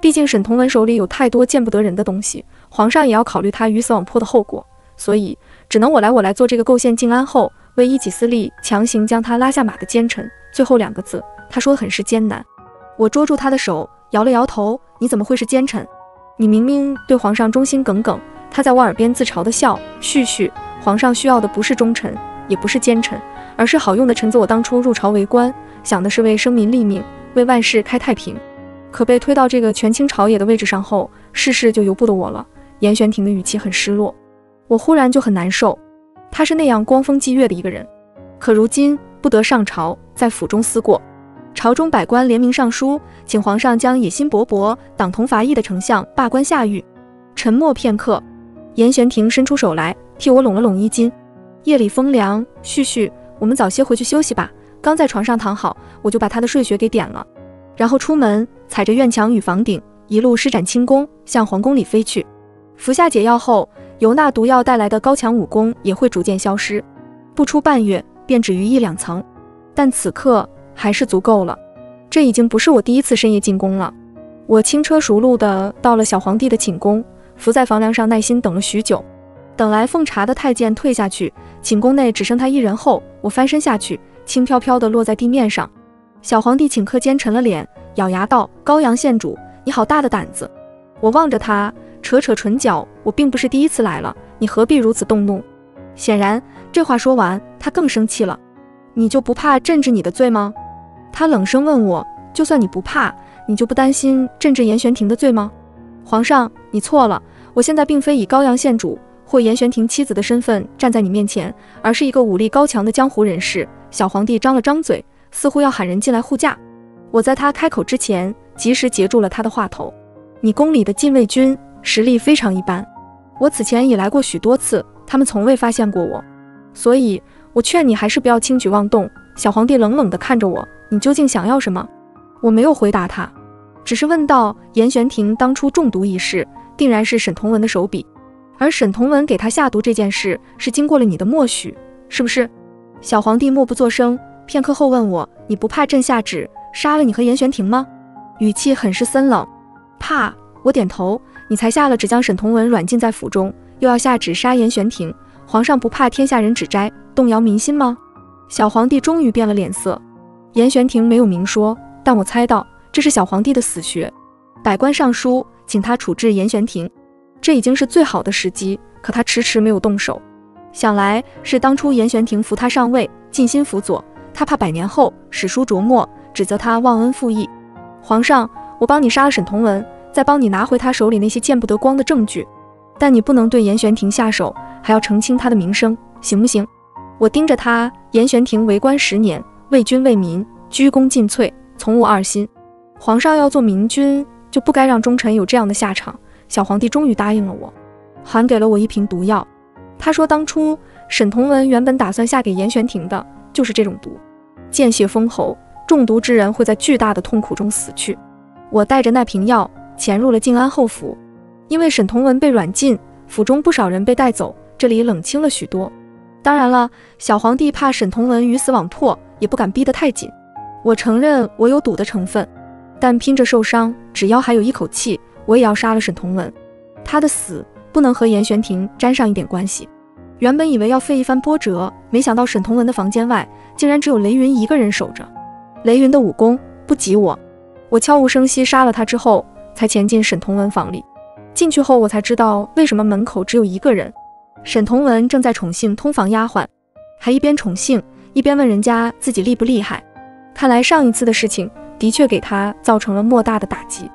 毕竟沈同文手里有太多见不得人的东西，皇上也要考虑他鱼死网破的后果，所以只能我来做这个构陷静安后为一己私利，强行将他拉下马的奸臣。”最后两个字，他说的很是艰难。我捉住他的手，摇了摇头：“你怎么会是奸臣？你明明对皇上忠心耿耿。”他在我耳边自嘲地笑：“旭旭，皇上需要的不是忠臣，也不是奸臣，而是好用的臣子。我当初入朝为官，想的是为生民立命，为万世开太平。可被推到这个权倾朝野的位置上后，事事就由不得我了。”严玄庭的语气很失落，我忽然就很难受。他是那样光风霁月的一个人，可如今不得上朝，在府中思过。朝中百官联名上书，请皇上将野心勃勃、党同伐异的丞相罢官下狱。沉默片刻，严玄庭伸出手来，替我拢了拢衣襟。夜里风凉，旭旭，我们早些回去休息吧。刚在床上躺好，我就把他的睡穴给点了，然后出门，踩着院墙与房顶，一路施展轻功，向皇宫里飞去。服下解药后，由那毒药带来的高强武功也会逐渐消失，不出半月便止于1-2层，但此刻还是足够了。这已经不是我第一次深夜进宫了。我轻车熟路的到了小皇帝的寝宫，伏在房梁上耐心等了许久，等来奉茶的太监退下去，寝宫内只剩他一人后，我翻身下去，轻飘飘地落在地面上。小皇帝顷刻间沉了脸，咬牙道：“高阳县主，你好大的胆子！”我望着他，扯扯唇角：“我并不是第一次来了，你何必如此动怒？”显然，这话说完，他更生气了：“你就不怕朕治你的罪吗？”他冷声问我：“就算你不怕，你就不担心朕治严玄庭的罪吗？”皇上，你错了，我现在并非以高阳县主或严玄庭妻子的身份站在你面前，而是一个武力高强的江湖人士。小皇帝张了张嘴，似乎要喊人进来护驾。我在他开口之前，及时截住了他的话头：“你宫里的禁卫军实力非常一般，我此前也来过许多次，他们从未发现过我，所以我劝你还是不要轻举妄动。”小皇帝冷冷地看着我：“你究竟想要什么？”我没有回答他，只是问道：“严玄庭当初中毒一事，定然是沈同文的手笔，而沈同文给他下毒这件事，是经过了你的默许，是不是？”小皇帝默不作声，片刻后问我：“你不怕朕下旨杀了你和严玄庭吗？”语气很是森冷。“怕。”我点头。“你才下了旨将沈同文软禁在府中，又要下旨杀严玄庭，皇上不怕天下人指摘，动摇民心吗？”小皇帝终于变了脸色。严玄庭没有明说，但我猜到这是小皇帝的死穴，百官上书请他处置严玄庭，这已经是最好的时机，可他迟迟没有动手。想来是当初严玄庭扶他上位，尽心辅佐，他怕百年后史书琢磨，指责他忘恩负义。皇上，我帮你杀了沈同文，再帮你拿回他手里那些见不得光的证据，但你不能对严玄庭下手，还要澄清他的名声，行不行？我盯着他。严玄庭为官10年，为君为民，鞠躬尽瘁，从无二心。皇上要做明君，就不该让忠臣有这样的下场。小皇帝终于答应了我，还给了我一瓶毒药。他说当初沈同文原本打算下给严玄庭的就是这种毒，见血封喉，中毒之人会在巨大的痛苦中死去。我带着那瓶药潜入了静安后府，因为沈同文被软禁，府中不少人被带走，这里冷清了许多。当然了，小皇帝怕沈同文鱼死网破，也不敢逼得太紧。我承认我有赌的成分，但拼着受伤，只要还有一口气，我也要杀了沈同文。他的死不能和严玄庭沾上一点关系。原本以为要费一番波折，没想到沈同文的房间外竟然只有雷云一个人守着。雷云的武功不及我，我悄无声息杀了他之后，才潜进沈同文房里。进去后我才知道为什么门口只有一个人，沈同文正在宠幸通房丫鬟，还一边宠幸一边问人家自己厉不厉害。看来上一次的事情的确给他造成了莫大的打击。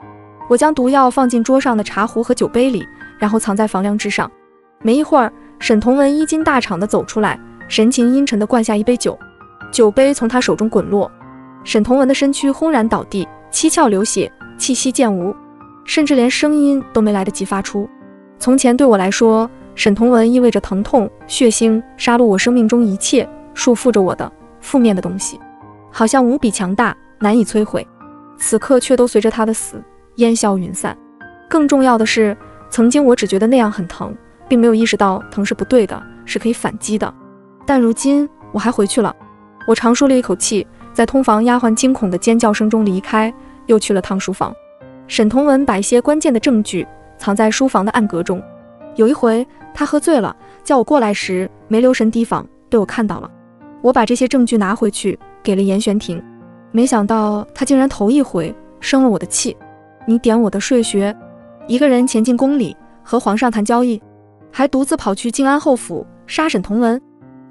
我将毒药放进桌上的茶壶和酒杯里，然后藏在房梁之上。没一会儿，沈同文一惊大怅地走出来，神情阴沉地灌下一杯酒，酒杯从他手中滚落，沈同文的身躯轰然倒地，七窍流血，气息渐无，甚至连声音都没来得及发出。从前对我来说，沈同文意味着疼痛、血腥、杀戮我生命中一切束缚着我的负面的东西，好像无比强大，难以摧毁。此刻却都随着他的死烟消云散。更重要的是，曾经我只觉得那样很疼，并没有意识到疼是不对的，是可以反击的。但如今我还回去了。我长舒了一口气，在通房丫鬟惊恐的尖叫声中离开，又去了烫书房。沈同文把一些关键的证据藏在书房的暗格中。有一回他喝醉了，叫我过来时没留神提防，被我看到了。我把这些证据拿回去给了严玄庭，没想到他竟然头一回生了我的气。你点我的税学，一个人前进宫里和皇上谈交易，还独自跑去静安后府杀沈同文。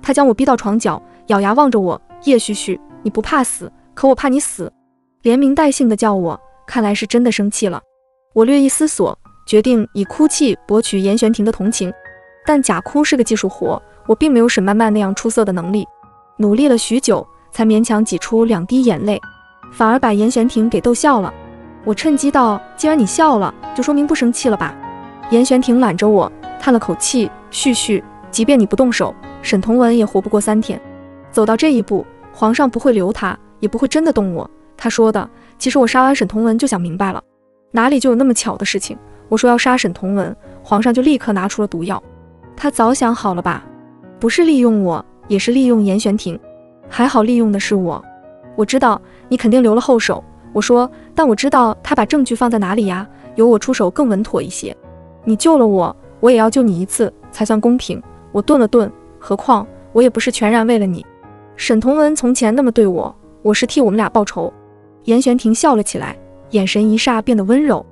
他将我逼到床角，咬牙望着我，叶絮絮，你不怕死，可我怕你死，连名带姓的叫我，看来是真的生气了。我略一思索，决定以哭泣博取严玄庭的同情，但假哭是个技术活，我并没有沈曼曼那样出色的能力。努力了许久，才勉强挤出两滴眼泪，反而把严玄庭给逗笑了。我趁机道：“既然你笑了，就说明不生气了吧。”严玄庭揽着我，叹了口气，絮絮：“即便你不动手，沈同文也活不过3天。走到这一步，皇上不会留他，也不会真的动我。他说的，其实我杀完沈同文就想明白了，哪里就有那么巧的事情？我说要杀沈同文，皇上就立刻拿出了毒药。他早想好了吧？不是利用我，也是利用严玄庭。还好利用的是我。我知道你肯定留了后手。”我说，但我知道他把证据放在哪里呀，由我出手更稳妥一些。你救了我，我也要救你一次才算公平。我顿了顿，何况我也不是全然为了你。沈同文从前那么对我，我是替我们俩报仇。严玄庭笑了起来，眼神一霎变得温柔。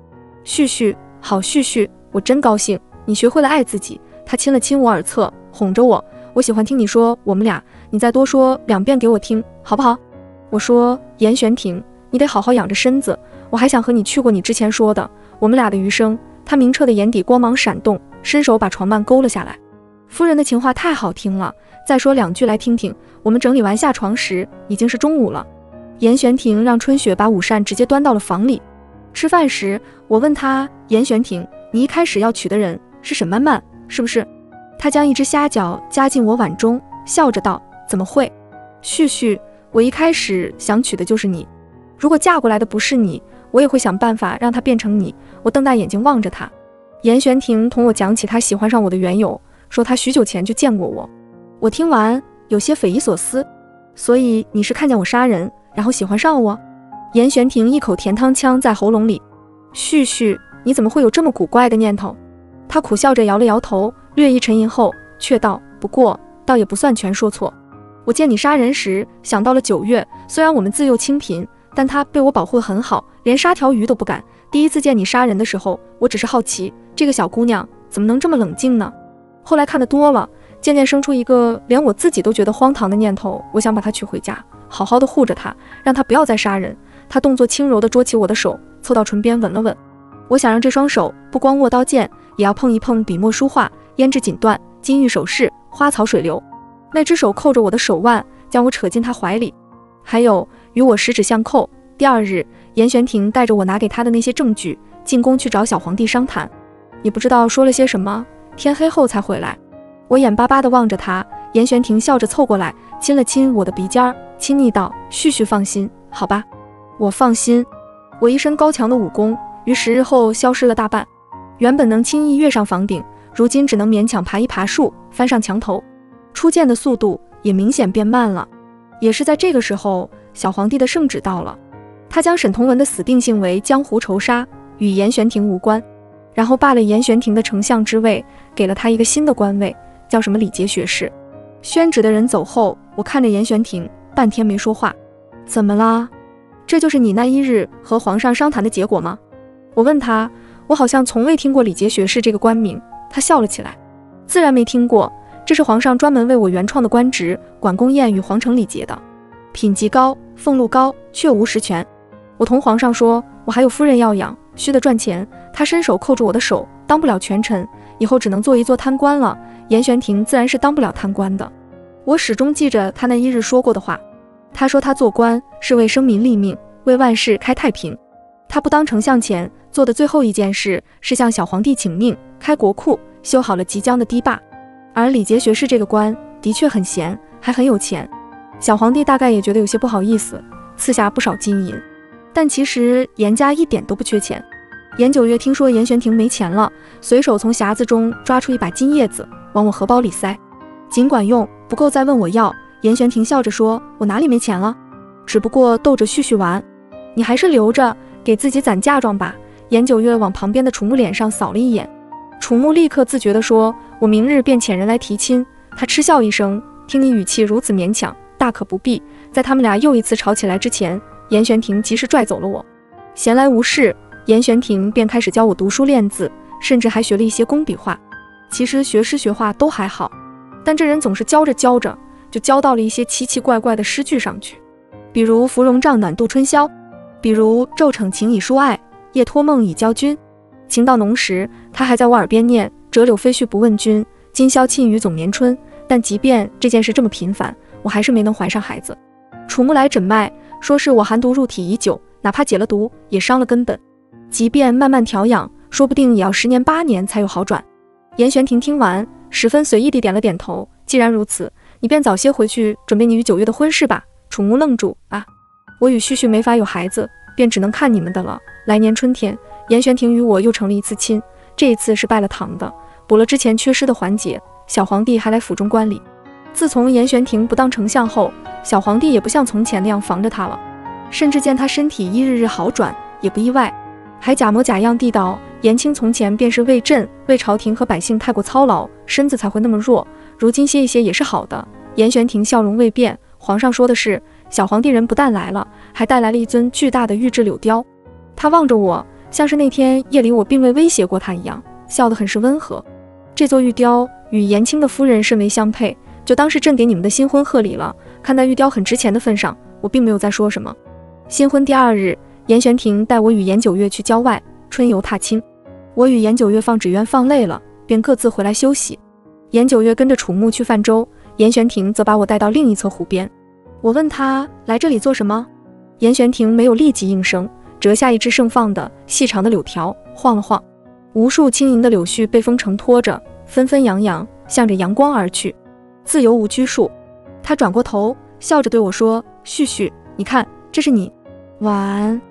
絮絮，好絮絮，我真高兴，你学会了爱自己。他亲了亲我耳侧，哄着我，我喜欢听你说我们俩，你再多说2遍给我听，好不好？我说，严玄庭，你得好好养着身子，我还想和你去过你之前说的我们俩的余生。他明澈的眼底光芒闪动，伸手把床幔勾了下来。夫人的情话太好听了，再说2句来听听。我们整理完下床时，已经是中午了。严玄庭让春雪把午膳直接端到了房里。吃饭时，我问他，严玄庭，你一开始要娶的人是沈曼曼，是不是？他将一只虾饺夹进我碗中，笑着道：“怎么会？絮絮，我一开始想娶的就是你。如果嫁过来的不是你，我也会想办法让她变成你。”我瞪大眼睛望着她。严玄庭同我讲起她喜欢上我的缘由，说她许久前就见过我。我听完有些匪夷所思。所以你是看见我杀人，然后喜欢上我？严玄庭一口甜汤腔在喉咙里。絮絮，你怎么会有这么古怪的念头？她苦笑着摇了摇头，略一沉吟后却道：不过倒也不算全说错。我见你杀人时想到了9月，虽然我们自幼清贫，但他被我保护得很好，连杀条鱼都不敢。第一次见你杀人的时候，我只是好奇，这个小姑娘怎么能这么冷静呢？后来看得多了，渐渐生出一个连我自己都觉得荒唐的念头，我想把她娶回家，好好的护着她，让她不要再杀人。她动作轻柔地捉起我的手，凑到唇边吻了吻。我想让这双手不光握刀剑，也要碰一碰笔墨书画、胭脂锦缎、金玉首饰、花草水流。那只手扣着我的手腕，将我扯进她怀里。还有与我十指相扣。第2日，严玄庭带着我拿给他的那些证据进宫去找小皇帝商谈，也不知道说了些什么，天黑后才回来。我眼巴巴地望着他，严玄庭笑着凑过来，亲了亲我的鼻尖，亲昵道：絮絮放心，好吧？我放心。我一身高强的武功于10日后消失了大半，原本能轻易跃上房顶，如今只能勉强爬一爬树，翻上墙头，出剑的速度也明显变慢了。也是在这个时候，小皇帝的圣旨到了，他将沈同文的死定性为江湖仇杀，与严玄庭无关，然后罢了严玄庭的丞相之位，给了他一个新的官位，叫什么礼节学士。宣旨的人走后，我看着严玄庭半天没说话。怎么啦？这就是你那1日和皇上商谈的结果吗？我问他。我好像从未听过礼节学士这个官名。他笑了起来。自然没听过，这是皇上专门为我原创的官职，管宫宴与皇城礼节的，品级高，俸禄高，却无实权。我同皇上说，我还有夫人要养，虚的赚钱。他伸手扣住我的手，当不了权臣，以后只能做一做贪官了。严玄庭自然是当不了贪官的。我始终记着他那一日说过的话，他说他做官是为生民立命，为万世开太平。他不当丞相前做的最后一件事是向小皇帝请命，开国库，修好了即将的堤坝。而李孑学士这个官的确很闲，还很有钱。小皇帝大概也觉得有些不好意思，赐下不少金银。但其实严家一点都不缺钱。严九月听说严玄庭没钱了，随手从匣子中抓出一把金叶子，往我荷包里塞。尽管用不够再问我要。严玄庭笑着说：“我哪里没钱了？只不过逗着续续玩，你还是留着给自己攒嫁妆吧。”严九月往旁边的楚木脸上扫了一眼，楚木立刻自觉地说：“我明日便遣人来提亲。”他嗤笑一声：“听你语气如此勉强，大可不必。”在他们俩又一次吵起来之前，严玄庭及时拽走了我。闲来无事，严玄庭便开始教我读书练字，甚至还学了一些工笔画。其实学诗学画都还好，但这人总是教着教着就教到了一些奇奇怪怪的诗句上去，比如“芙蓉帐暖度春宵”，比如“昼逞情以书爱，夜托梦以教君”。情到浓时，他还在我耳边念“折柳飞絮不问君，今宵沁雨总眠春”。但即便这件事这么频繁，我还是没能怀上孩子。楚木来诊脉，说是我寒毒入体已久，哪怕解了毒，也伤了根本。即便慢慢调养，说不定也要10年8年才有好转。严玄庭听完，十分随意地点了点头。既然如此，你便早些回去准备你与九月的婚事吧。楚木愣住啊！我与旭旭没法有孩子，便只能看你们的了。来年春天，严玄庭与我又成了一次亲，这一次是拜了堂的，补了之前缺失的环节。小皇帝还来府中观礼。自从严玄庭不当丞相后，小皇帝也不像从前那样防着他了，甚至见他身体一日日好转，也不意外，还假模假样地道：“严青从前便是为朕、为朝廷和百姓太过操劳，身子才会那么弱。如今歇一歇也是好的。”严玄庭笑容未变，皇上说的是。小皇帝人不但来了，还带来了一尊巨大的玉制柳雕。他望着我，像是那天夜里我并未威胁过他一样，笑得很是温和。这座玉雕与严青的夫人甚为相配，就当是朕给你们的新婚贺礼了。看在玉雕很值钱的份上，我并没有再说什么。新婚第2日，严玄庭带我与严九月去郊外春游踏青。我与严九月放纸鸢放累了，便各自回来休息。严九月跟着楚木去泛舟，严玄庭则把我带到另一侧湖边。我问他来这里做什么，严玄庭没有立即应声，折下一只盛放的细长的柳条，晃了晃，无数轻盈的柳絮被风承托着，纷纷扬扬，向着阳光而去，自由无拘束。他转过头，笑着对我说：“旭旭，你看，这是你。”晚安。